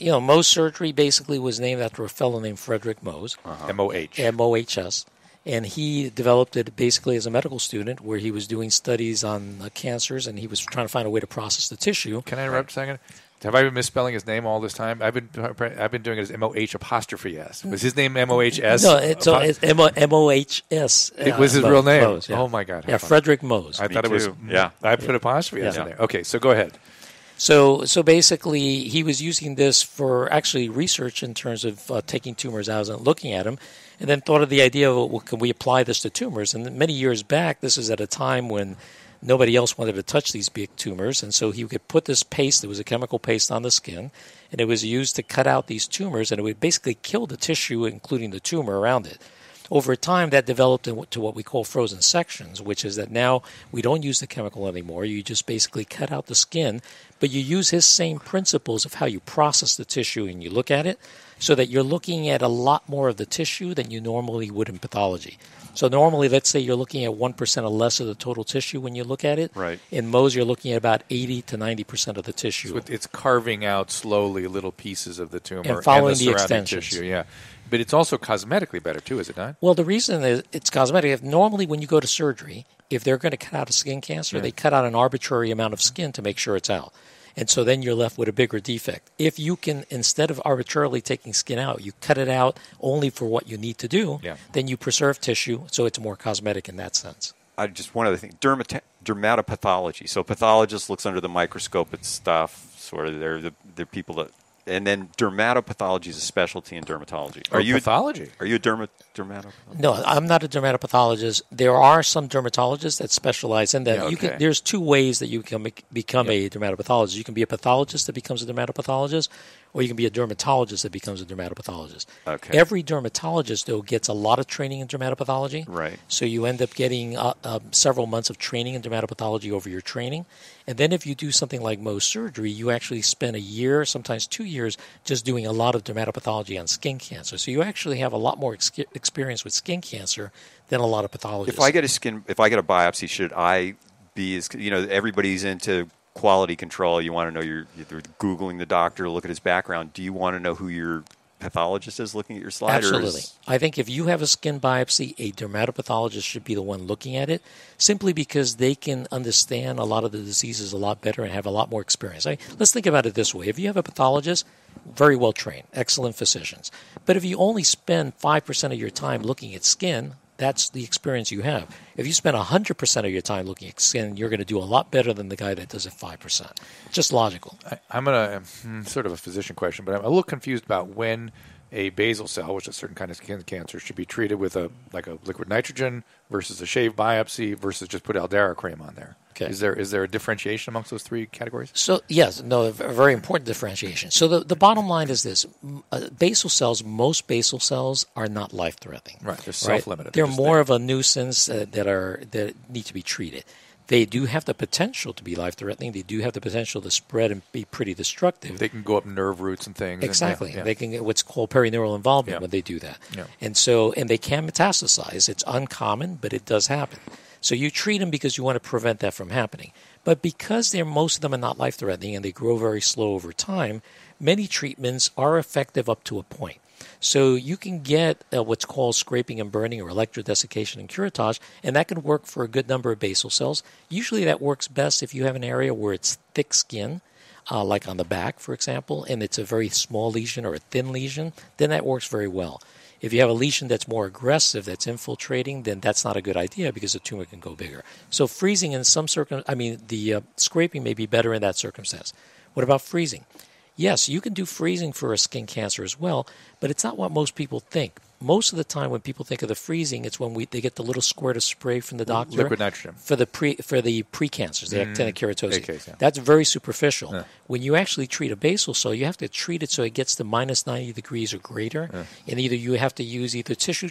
Mohs surgery basically was named after a fellow named Frederick Mohs. Uh-huh. M-O-H. M-O-H-S. And he developed it basically as a medical student, where he was doing studies on cancers, and he was trying to find a way to process the tissue. Can I interrupt a second? Have I been misspelling his name all this time? I've been doing it as M-O-H-apostrophe-S. Was his name M-O-H-S? No, it's M-O-H-S. It was his real name. Mohs, yeah. Oh, my God. Yeah, Frederick Mohs. I thought it was. Yeah. I put apostrophe-S in there. Okay, so go ahead. So basically, he was using this for actually research in terms of taking tumors out and looking at them, and then thought of the idea of, well, can we apply this to tumors? And many years back, this is at a time when nobody else wanted to touch these big tumors, and so he could put this paste, it was a chemical paste, on the skin, and it was used to cut out these tumors, and it would basically kill the tissue, including the tumor around it. Over time, that developed into what we call frozen sections, which is that now we don't use the chemical anymore. You just basically cut out the skin, but you use his same principles of how you process the tissue and you look at it, so that you're looking at a lot more of the tissue than you normally would in pathology. So normally, let's say you're looking at 1% or less of the total tissue when you look at it. Right. In Mohs, you're looking at about 80 to 90% of the tissue. So it's carving out slowly little pieces of the tumor and following the surrounding tissue. Yeah. But it's also cosmetically better, too, is it not? Well, the reason is it's cosmetic. Normally, when you go to surgery, if they're going to cut out a skin cancer, they cut out an arbitrary amount of skin to make sure it's out. And so then you're left with a bigger defect. If you can, instead of arbitrarily taking skin out, you cut it out only for what you need to do, then you preserve tissue, so it's more cosmetic in that sense. One other thing, dermatopathology. So pathologist looks under the microscope at stuff, sort of they're people that... And then dermatopathology is a specialty in dermatology. Are you a dermatopathologist? No, I'm not a dermatopathologist. There are some dermatologists that specialize in that. Okay. There's two ways that you can become a dermatopathologist. You can be a pathologist that becomes a dermatopathologist, or you can be a dermatologist that becomes a dermatopathologist. Okay. Every dermatologist, though, gets a lot of training in dermatopathology. Right. So you end up getting several months of training in dermatopathology over your training. And then if you do something like Mohs surgery, you actually spend a year, sometimes 2 years, just doing a lot of dermatopathology on skin cancer. So you actually have a lot more experience with skin cancer than a lot of pathologists. If I get a biopsy, should I be everybody's into quality control. You want to know you're Googling the doctor, look at his background. Do you want to know who your pathologist is looking at your slide? Absolutely. I think if you have a skin biopsy, a dermatopathologist should be the one looking at it, simply because they can understand a lot of the diseases a lot better and have a lot more experience. Let's think about it this way. If you have a pathologist, very well trained, excellent physicians. But if you only spend 5% of your time looking at skin, that's the experience you have. If you spend 100% of your time looking at skin, you're going to do a lot better than the guy that does it 5%. Just logical. I'm sort of a physician question, but I'm a little confused about when a basal cell, which is a certain kind of skin cancer, should be treated with a liquid nitrogen versus a shave biopsy versus just put Aldera cream on there. Okay. Is there a differentiation amongst those three categories? So yes, no, a very important differentiation. So the bottom line is this: basal cells, most basal cells are not life threatening. Right, they're self limited. They're more of a nuisance that need to be treated. They do have the potential to be life threatening. They do have the potential to spread and be pretty destructive. They can go up nerve roots and things. Exactly, and they can get what's called perineural involvement when they do that. Yeah. And they can metastasize. It's uncommon, but it does happen. So you treat them because you want to prevent that from happening. But because most of them are not life-threatening and they grow very slow over time, many treatments are effective up to a point. So you can get what's called scraping and burning or electrodesiccation and curettage, and that can work for a good number of basal cells. Usually that works best if you have an area where it's thick skin, like on the back, for example, and it's a very small lesion or a thin lesion, then that works very well. If you have a lesion that's more aggressive, that's infiltrating, then that's not a good idea because the tumor can go bigger. So freezing in some scraping may be better in that circumstance. What about freezing? Yes, you can do freezing for a skin cancer as well, but it's not what most people think. Most of the time when people think of the freezing, it's when they get the little squirt of spray from the doctor. Liquid nitrogen. For the precancers, the actinic keratosis. AKs, yeah. That's very superficial. Yeah. When you actually treat a basal cell, you have to treat it so it gets to minus 90 degrees or greater. Yeah. And either you have to use tissue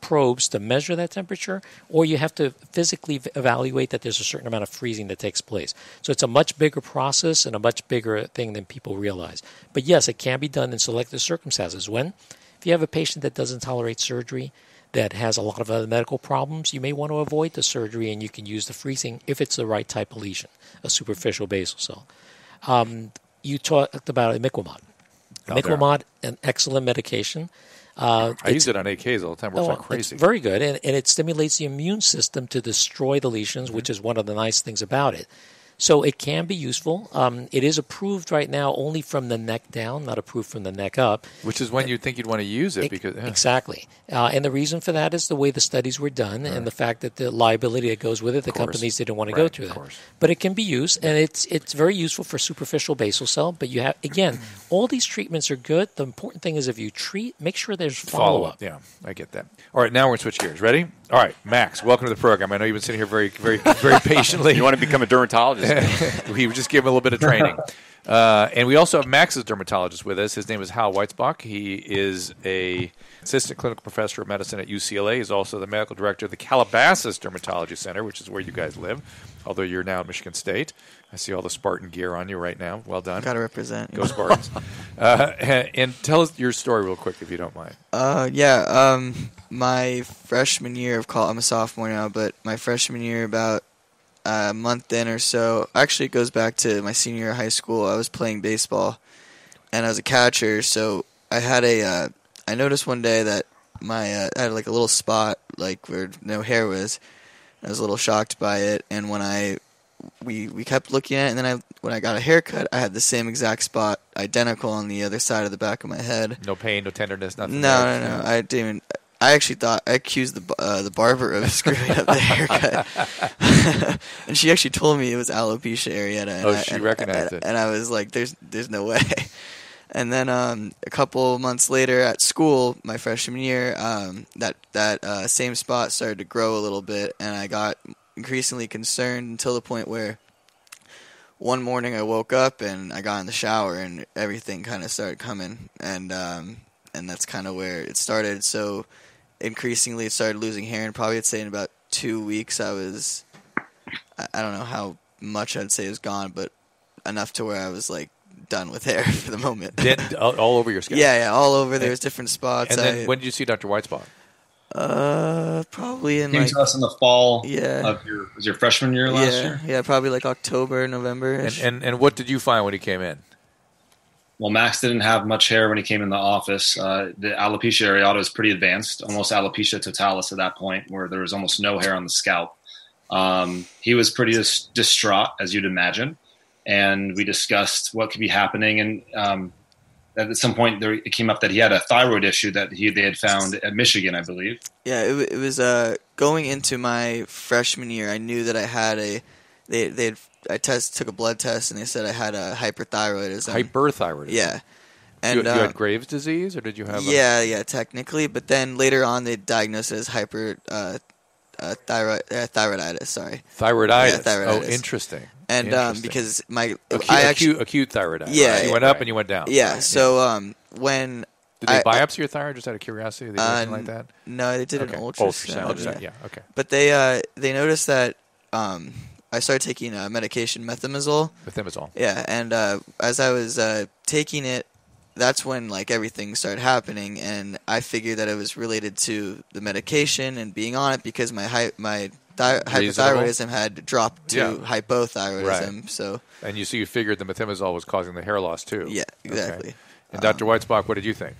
probes to measure that temperature, or you have to physically evaluate that there's a certain amount of freezing that takes place. So it's a much bigger process and a much bigger thing than people realize. But yes, it can be done in selective circumstances. When? If you have a patient that doesn't tolerate surgery, that has a lot of other medical problems, you may want to avoid the surgery and you can use the freezing if it's the right type of lesion, a superficial basal cell. You talked about imiquimod. Imiquimod, an excellent medication. I use it on AKs all the time. It works like crazy. It's very good, and it stimulates the immune system to destroy the lesions, which is one of the nice things about it. So it can be useful. It is approved right now only from the neck down, not approved from the neck up. Which is when you'd think you'd want to use it. Exactly. And the reason for that is the way the studies were done and the fact that the liability that goes with it, companies didn't want to go through that. But it can be used, and it's very useful for superficial basal cell. But you have, again, all these treatments are good. The important thing is if you treat, make sure there's follow-up. Yeah, I get that. All right, now we're going to switch gears. Ready? All right, Max, welcome to the program. I know you've been sitting here very, very, very patiently. You want to become a dermatologist? We just gave him a little bit of training. And we also have Max's dermatologist with us. His name is Hal Weitzbach. He is an assistant clinical professor of medicine at UCLA. He's also the medical director of the Calabasas Dermatology Center, which is where you guys live, although you're now at Michigan State. I see all the Spartan gear on you right now. Well done. Got to represent. Go Spartans. And tell us your story real quick, if you don't mind. My freshman year of college, I'm a sophomore now, but my freshman year about a month in or so, actually it goes back to my senior year of high school. I was playing baseball, and I was a catcher, so I had I noticed one day that I had like a little spot like where no hair was. I was a little shocked by it, and when we kept looking at it, and then when I got a haircut, I had the same exact spot, identical on the other side of the back of my head. No pain, no tenderness, nothing. No. I didn't even... I actually thought I accused the barber of screwing up the haircut, and she actually told me it was alopecia areata. She recognized it, and I was like, "There's no way." And then a couple months later, at school, my freshman year, that same spot started to grow a little bit, and I got increasingly concerned until the point where one morning I woke up and I got in the shower, and everything kind of started coming, and that's kind of where it started. So increasingly, it started losing hair, and probably I'd say in about 2 weeks, I don't know how much I'd say is gone, but enough to where I was like done with hair for the moment. All over your skin? Yeah, all over. There was different spots. And then when did you see Dr. Weitzbach? Probably in came to us in the fall. Yeah, was your freshman year last year? Yeah, probably like October, November. And what did you find when he came in? Well, Max didn't have much hair when he came in the office. The alopecia areata is pretty advanced, almost alopecia totalis at that point, where there was almost no hair on the scalp. He was pretty distraught, as you'd imagine, and we discussed what could be happening. And at some point, it came up that he had a thyroid issue that they had found at Michigan, I believe. Yeah, it was going into my freshman year. I knew that I had took a blood test, and they said I had a hyperthyroidism. Hyperthyroidism. Yeah. And you had Graves' disease, or did you have? Technically, but then later on they diagnosed it as thyroiditis. Thyroiditis. Yeah, thyroiditis. Oh, interesting. And because my acute thyroiditis. Yeah, right? You went up and you went down. Yeah. Right? So when did they biopsy your thyroid? Just out of curiosity, they did anything like that? No, they did an ultrasound. Yeah. Okay. But they noticed that. I started taking a medication, methimazole. Yeah, and as I was taking it, that's when like everything started happening, and I figured that it was related to the medication and being on it because my hypothyroidism had dropped to hypothyroidism. Right. So you figured the methimazole was causing the hair loss too. Yeah, exactly. Okay. And Dr. Weitzbach, what did you think?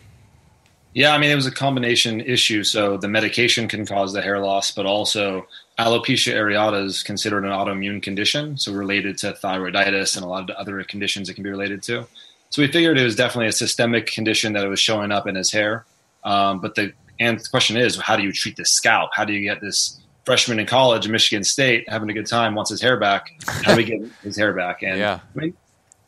Yeah, I mean, it was a combination issue. So the medication can cause the hair loss, but also alopecia areata is considered an autoimmune condition, so related to thyroiditis and a lot of other conditions it can be related to. So we figured it was definitely a systemic condition that it was showing up in his hair. But the question is, how do you treat the scalp? How do you get this freshman in college in Michigan State having a good time, wants his hair back? How do we get his hair back? And yeah. I mean,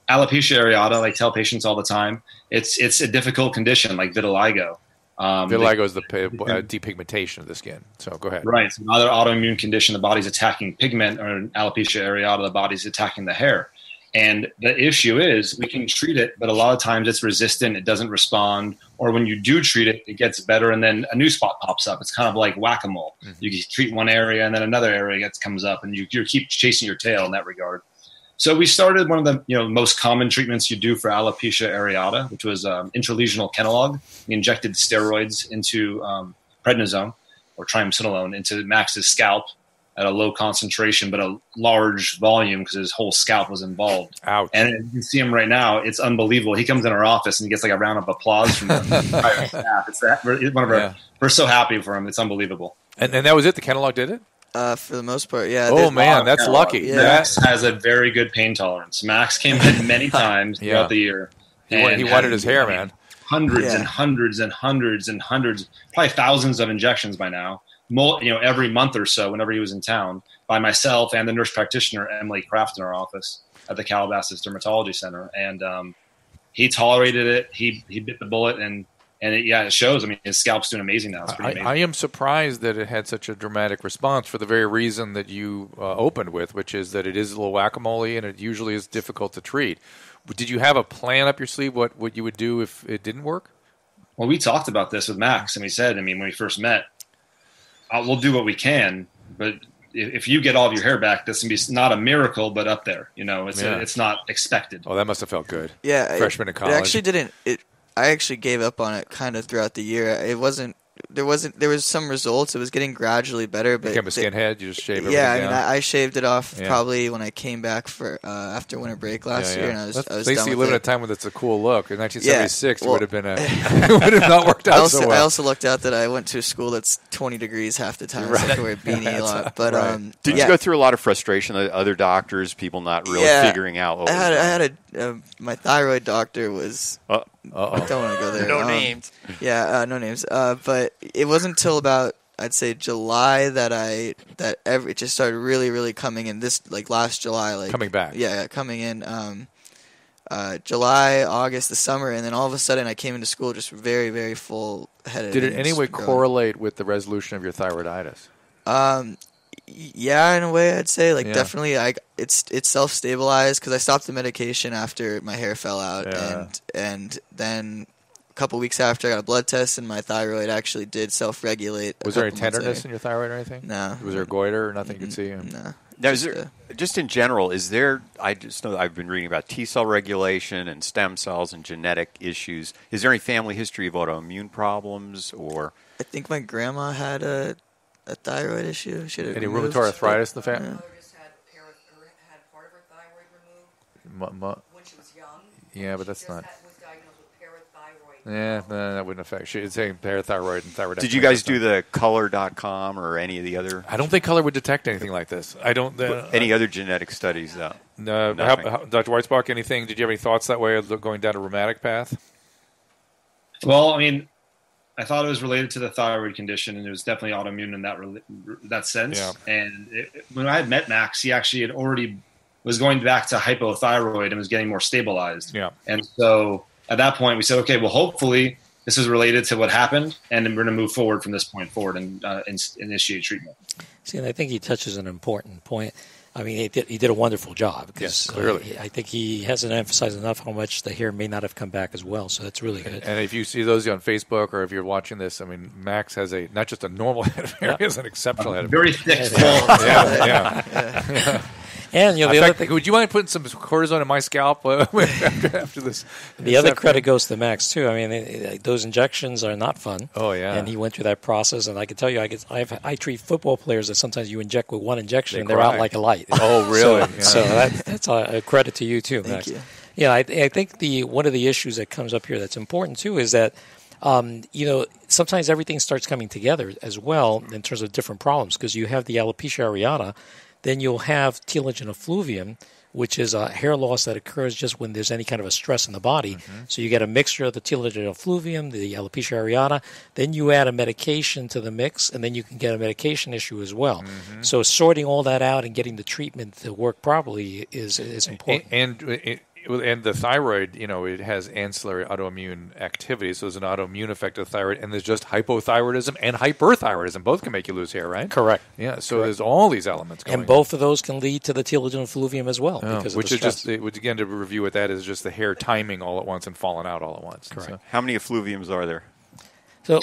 alopecia areata, I tell patients all the time, it's a difficult condition like vitiligo. Vitiligo is the depigmentation of the skin. So go ahead. Right. It's another autoimmune condition. The body's attacking pigment, or in alopecia areata, the body's attacking the hair. And the issue is we can treat it, but a lot of times it's resistant. It doesn't respond. Or when you do treat it, it gets better, and then a new spot pops up. It's kind of like whack-a-mole. Mm-hmm. You treat one area, and then another area comes up, and you keep chasing your tail in that regard. So we started one of the most common treatments you do for alopecia areata, which was intralesional Kenalog. We injected steroids into prednisone or triamcinolone into Max's scalp at a low concentration but a large volume because his whole scalp was involved. Ouch. And you can see him right now. It's unbelievable. He comes in our office and he gets like a round of applause from the entire staff. We're so happy for him. It's unbelievable. And that was it? The Kenalog did it? For the most part, yeah. Oh, man, that's lucky. Yeah. Max has a very good pain tolerance. Max came in many times throughout the year. He wanted his hair, man. Hundreds and hundreds and hundreds and hundreds, probably thousands of injections by now, every month or so whenever he was in town, by myself and the nurse practitioner, Emily Kraft, in our office at the Calabasas Dermatology Center. And he tolerated it. He bit the bullet and it shows. I mean, his scalp's doing amazing now. It's pretty amazing. I am surprised that it had such a dramatic response for the very reason that you opened with, which is that it is a little whack-a-mole and it usually is difficult to treat. Did you have a plan up your sleeve what you would do if it didn't work? Well, we talked about this with Max, and we said, when we first met, we'll do what we can, but if you get all of your hair back, this can be not a miracle, but up there. It's not expected. Oh, that must have felt good. Yeah. Freshman in college. It actually didn't. I actually gave up on it kind of throughout the year. There was some results. It was getting gradually better. But you became a skinhead. You just shaved everything down. Yeah, I shaved it off probably when I came back for after winter break last year. And I was done with you live in a time when it's a cool look. In 1976, it would have been it would have not worked out so well. I also lucked out that I went to a school that's 20 degrees half the time. Right. So I have to wear a beanie a lot. But right. Did you go through a lot of frustration? Other doctors, people not really figuring out. My thyroid doctor was. I don't want to go there. No names. Yeah, no names. But it wasn't until about I'd say July it just started really, really coming in. This last July, coming back. Yeah, coming in. July, August, the summer, and then all of a sudden I came into school just very, very full headed. Did it in any way correlate with the resolution of your thyroiditis? Yeah, in a way, I'd say definitely. It's self stabilized because I stopped the medication after my hair fell out, and then a couple weeks after I got a blood test and my thyroid actually did self regulate. Was there any tenderness in your thyroid or anything? No. Was there a goiter or nothing you could see? No. Now, just in general, is there? I just know I've been reading about T cell regulation and stem cells and genetic issues. Is there any family history of autoimmune problems or? I think my grandma had a thyroid issue? Any rheumatoid arthritis in the family? My mother just had part of her thyroid removed when she was young. Yeah, but that's not... She was diagnosed with parathyroid. Yeah, no, that wouldn't affect... She'd say parathyroid and thyroid. Did you guys do the color.com or any of the other... I don't think color would detect anything like this. I don't... any other genetic studies, though? No. Dr. Weitzbach, anything? Did you have any thoughts that way of going down a rheumatic path? Well, I thought it was related to the thyroid condition, and it was definitely autoimmune in that sense. Yeah. And when I had met Max, he actually had already was going back to hypothyroid and was getting more stabilized. Yeah. And so at that point we said, okay, well, hopefully this is related to what happened, and then we're going to move forward from this point forward and initiate treatment. See, and I think he touches an important point. I mean, he did a wonderful job. Yes, clearly. I think he hasn't emphasized enough how much the hair may not have come back as well, so that's really good. And if you see those on Facebook or if you're watching this, I mean, Max has not just a normal head of hair, he has an exceptional head of hair. Very thick. Yeah. And, you know, in fact, would you mind putting some cortisone in my scalp after this? The other credit goes to Max, too. I mean, those injections are not fun. Oh, yeah. And he went through that process. And I can tell you, I treat football players that sometimes you inject with one injection and they're out like a light. Oh, really? So that's a credit to you, too, Max. Thank you. Yeah, I think one of the issues that comes up here that's important, too, is that, you know, sometimes everything starts coming together as well in terms of different problems, because you have the alopecia areata. Then you'll have telogen effluvium, which is a hair loss that occurs just when there's any kind of a stress in the body. Mm-hmm. So you get a mixture of the telogen effluvium, the alopecia areata. Then you add a medication to the mix, and then you can get a medication issue as well. Mm-hmm. So sorting all that out and getting the treatment to work properly is important. And the thyroid, you know, it has ancillary autoimmune activity. So there's an autoimmune effect of the thyroid, and there's just hypothyroidism and hyperthyroidism. Both can make you lose hair, right? Correct. Yeah, so there's all these elements going on. And both of those can lead to the telogen effluvium as well. Oh, because again, to review what that is, just the hair timing all at once and falling out all at once. Correct. So, how many effluviums are there? So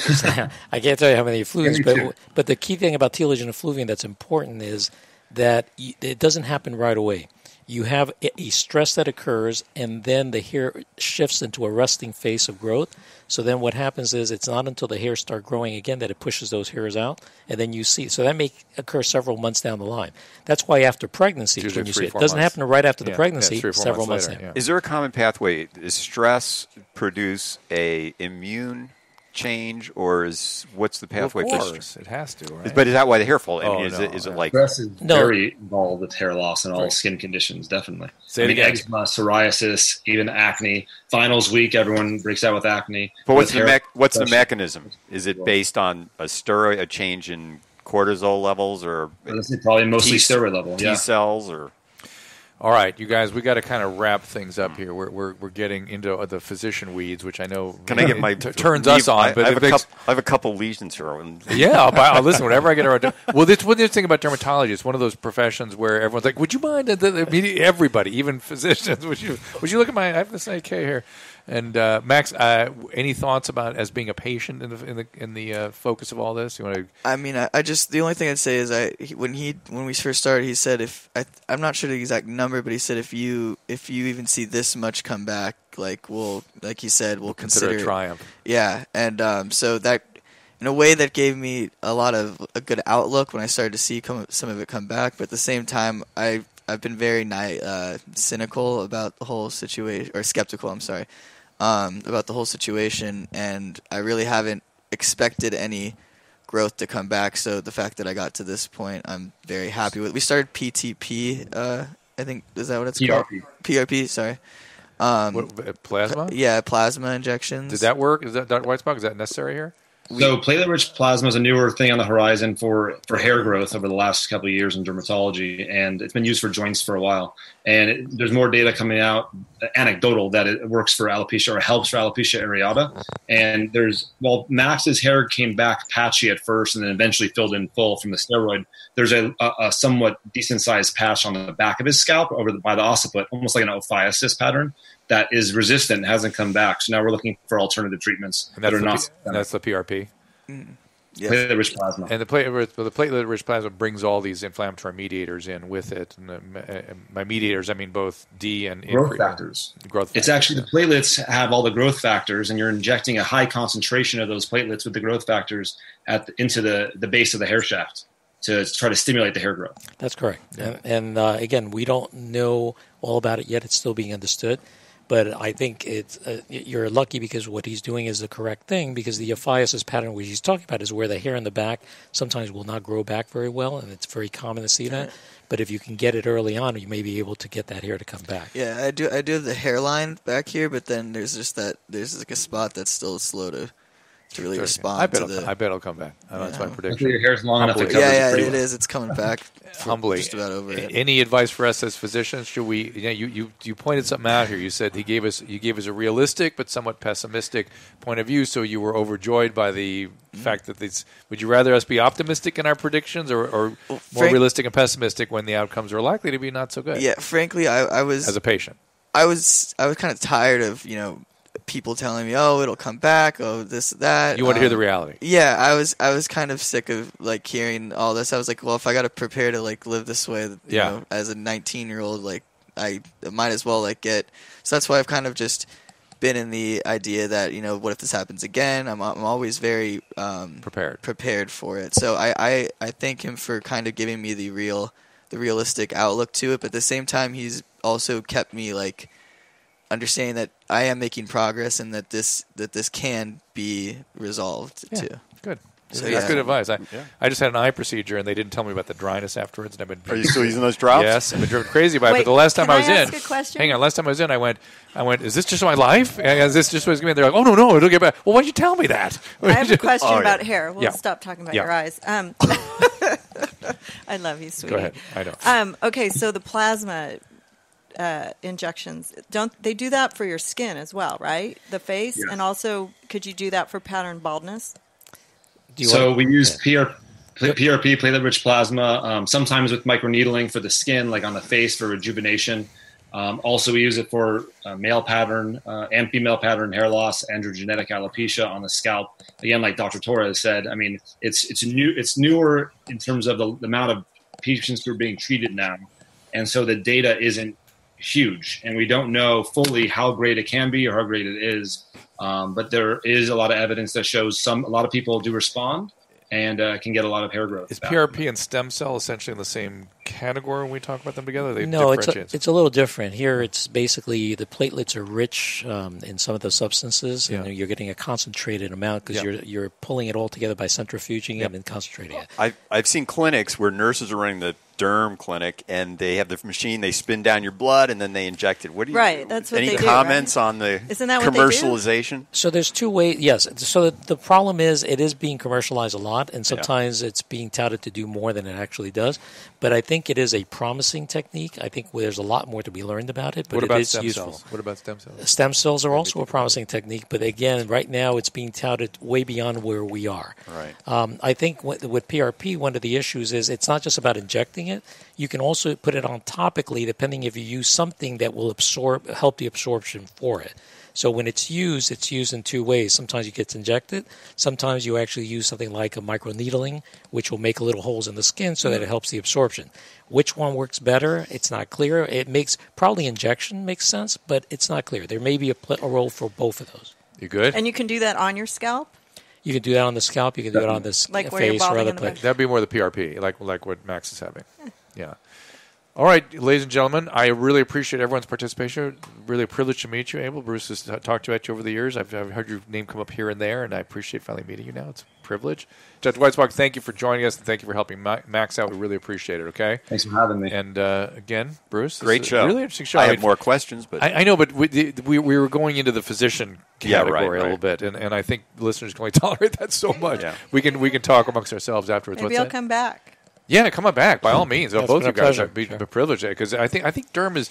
I can't tell you how many effluviums, but the key thing about telogen effluvium that's important is that it doesn't happen right away. You have a stress that occurs, and then the hair shifts into a resting phase of growth. So then what happens is it's not until the hair start growing again that it pushes those hairs out, and then you see. So that may occur several months down the line. That's why after pregnancy, when you see it doesn't happen right after the pregnancy, several months later. Yeah. Is there a common pathway? Does stress produce an immune change, or what's the pathway? Well, of course, it has to, right? But is that why the hair falls? Stress is very involved with hair loss and all skin conditions, definitely. Eczema, psoriasis, even acne. Finals week, everyone breaks out with acne. But what's the mechanism? Is it based on a steroid, a change in cortisol levels, or probably mostly steroid level, T cells, or? All right, you guys, we got to kind of wrap things up here. We're getting into the physician weeds, which I know turns us on. I have a couple lesions here. Yeah, I'll listen. Whenever I get around, well, that's one thing about dermatology. It's one of those professions where everyone's like, "Would you mind?" Everybody, even physicians, would you look at my? I have this AK here. And Max, any thoughts about as being a patient in the focus of all this? You want to? I mean, I just the only thing I'd say is when we first started, he said I'm not sure the exact number, but he said if you even see this much come back, we'll consider a triumph. Yeah, and so that in a way that gave me a good outlook when I started to see some of it come back, but at the same time I've been very cynical about the whole situation, or skeptical, I'm sorry, about the whole situation, and I really haven't expected any growth to come back. So the fact that I got to this point, I'm very happy with. We started PTP, I think, is that what it's called? PRP, sorry. Plasma? Yeah, plasma injections. Did that work? Is that Dr. Weitzbach? Is that necessary here? So platelet-rich plasma is a newer thing on the horizon for hair growth over the last couple of years in dermatology, and it's been used for joints for a while. And there's more data coming out, anecdotal, that it works for alopecia or helps for alopecia areata. And Max's hair came back patchy at first and then eventually filled in full from the steroid, there's a somewhat decent-sized patch on the back of his scalp by the occiput, almost like an ophiosis pattern. That is resistant, hasn't come back. So now we're looking for alternative treatments that are not. And that's the PRP. Mm. Yes. Platelet-rich plasma. And the platelet-rich plasma brings all these inflammatory mediators in with it. And by mediators, I mean both D and growth factors. It's actually the platelets have all the growth factors, and you're injecting a high concentration of those platelets with the growth factors into the base of the hair shaft to try to stimulate the hair growth. That's correct. Yeah. And again, we don't know all about it yet. It's still being understood. But I think you're lucky because what he's doing is the correct thing, because the ophiosis pattern which he's talking about is where the hair in the back sometimes will not grow back very well, and it's very common to see that. But if you can get it early on, you may be able to get that hair to come back. Yeah, I do have the hairline back here, but then there's like a spot that's still slow to to really respond to the... I bet it'll come back. That's my prediction. Your hair's long enough to cover it is. It's coming back. Humbly. Just about over it. Any advice for us as physicians? Should we... You pointed something out here. You said you gave us a realistic but somewhat pessimistic point of view, so you were overjoyed by the fact that these... Would you rather us be optimistic in our predictions or more realistic and pessimistic when the outcomes are likely to be not so good? Yeah, frankly, I was... As a patient. I was kind of tired of, people telling me, oh, it'll come back, oh, this, that. You want to hear the reality. Yeah, I was kind of sick of, hearing all this. I was like, well, if I got to prepare to, live this way, you know, as a 19-year-old, I might as well, get. So that's why I've kind of just been in the idea that, what if this happens again? I'm always very prepared for it. So I thank him for kind of giving me the realistic outlook to it. But at the same time, he's also kept me, understanding that I am making progress and that this can be resolved too. Good. So, that's good advice. I just had an eye procedure and they didn't tell me about the dryness afterwards. And I've been. Are you still using those drops? Yes, I've been driven crazy by it. But the last time I was in, I went. Is this just my life? Is this just what's going to be? They're like, oh no, it'll get better. Well, why'd you tell me that? I have a question about hair. We'll stop talking about your eyes. I love you, sweetie. Go ahead. I know. Okay, so the plasma. Injections, don't they do that for your skin as well, right? The face, and also could you do that for pattern baldness? We use PRP, platelet-rich plasma, sometimes with microneedling for the skin, like on the face for rejuvenation. Also, we use it for male pattern and female pattern hair loss, androgenetic alopecia on the scalp. Again, like Dr. Torres said, I mean, it's newer in terms of the amount of patients who are being treated now, and so the data isn't huge, and we don't know fully how great it can be or how great it is, but there is a lot of evidence that shows a lot of people do respond and can get a lot of hair growth. Is PRP and stem cell essentially in the same category when we talk about them together? No, it's a little different. Here it's basically the platelets are rich in some of those substances, and you're getting a concentrated amount because you're pulling it all together by centrifuging it and concentrating it. I've seen clinics where nurses are running the derm clinic, and they have the machine, they spin down your blood, and then they inject it. What do you That's what they do. Any comments on the commercialization? So there's two ways. Yes. So the problem is it is being commercialized a lot, and sometimes it's being touted to do more than it actually does. But I think it is a promising technique. I think there's a lot more to be learned about it, but it is useful. What about stem cells? Stem cells are also a promising technique, but again, right now it's being touted way beyond where we are. Right. I think with PRP, one of the issues is it's not just about injecting it. You can also put it on topically, depending if you use something that will help the absorption for it. So when it's used in two ways. Sometimes it gets injected. Sometimes you actually use something like a microneedling, which will make little holes in the skin so that it helps the absorption. Which one works better? It's not clear. It makes probably injection makes sense, but it's not clear. There may be a role for both of those. You good? And you can do that on your scalp? You can do that on the scalp. You can do it on the face or other places. That'd be more the PRP, like what Max is having. Yeah. All right, ladies and gentlemen, I really appreciate everyone's participation. Really a privilege to meet you, Abel. Bruce has talked about you over the years. I've heard your name come up here and there, and I appreciate finally meeting you now. It's a privilege. Dr. Weitzbach, thank you for joining us, and thank you for helping Max out. We really appreciate it, okay? Thanks for having me. And again, Bruce. Great show. Really interesting show. I have more questions. But I know, but we were going into the physician category a little bit, and I think listeners can only tolerate that so much. Yeah. We can talk amongst ourselves afterwards. Maybe I'll come back. Yeah, come on back by all means. Both of you guys would be privileged because I think derm is.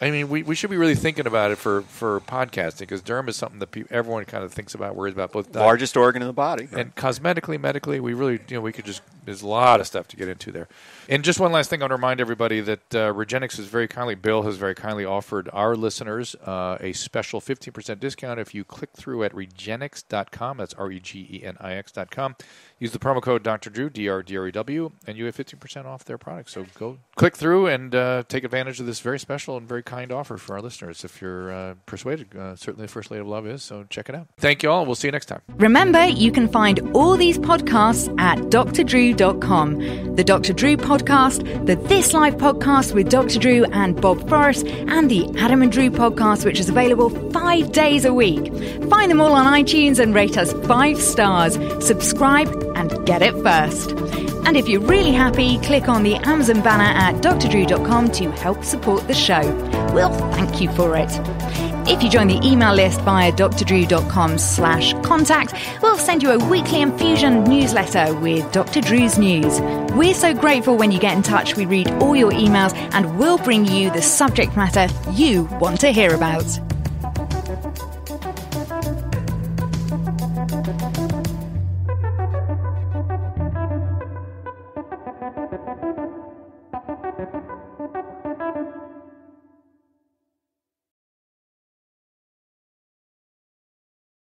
I mean, we should be really thinking about it for podcasting because derm is something that everyone kind of thinks about, worries about. Both largest organ in the body, and cosmetically, medically, we really we could just. There's a lot of stuff to get into there. And just one last thing, I want to remind everybody that Regenix is very kindly, Bill has very kindly offered our listeners a special 15% discount if you click through at Regenix.com. That's REGENIX.com. Use the promo code Dr. Drew, DRDREW, and you have 15% off their products. So go click through and take advantage of this very special and very kind offer for our listeners. If you're persuaded, certainly the First Lady of Love is, so check it out. Thank you all, and we'll see you next time. Remember, you can find all these podcasts at Dr. Drew. The Dr. Drew podcast, the This Life podcast with Dr. Drew and Bob Forrest, and the Adam and Drew podcast, which is available 5 days a week. Find them all on iTunes and rate us 5 stars. Subscribe and get it first. And if you're really happy, click on the Amazon banner at drdrew.com to help support the show. We'll thank you for it. If you join the email list via drdrew.com/contact, we'll send you a weekly infusion newsletter with Dr. Drew's news. We're so grateful when you get in touch. We read all your emails and we'll bring you the subject matter you want to hear about.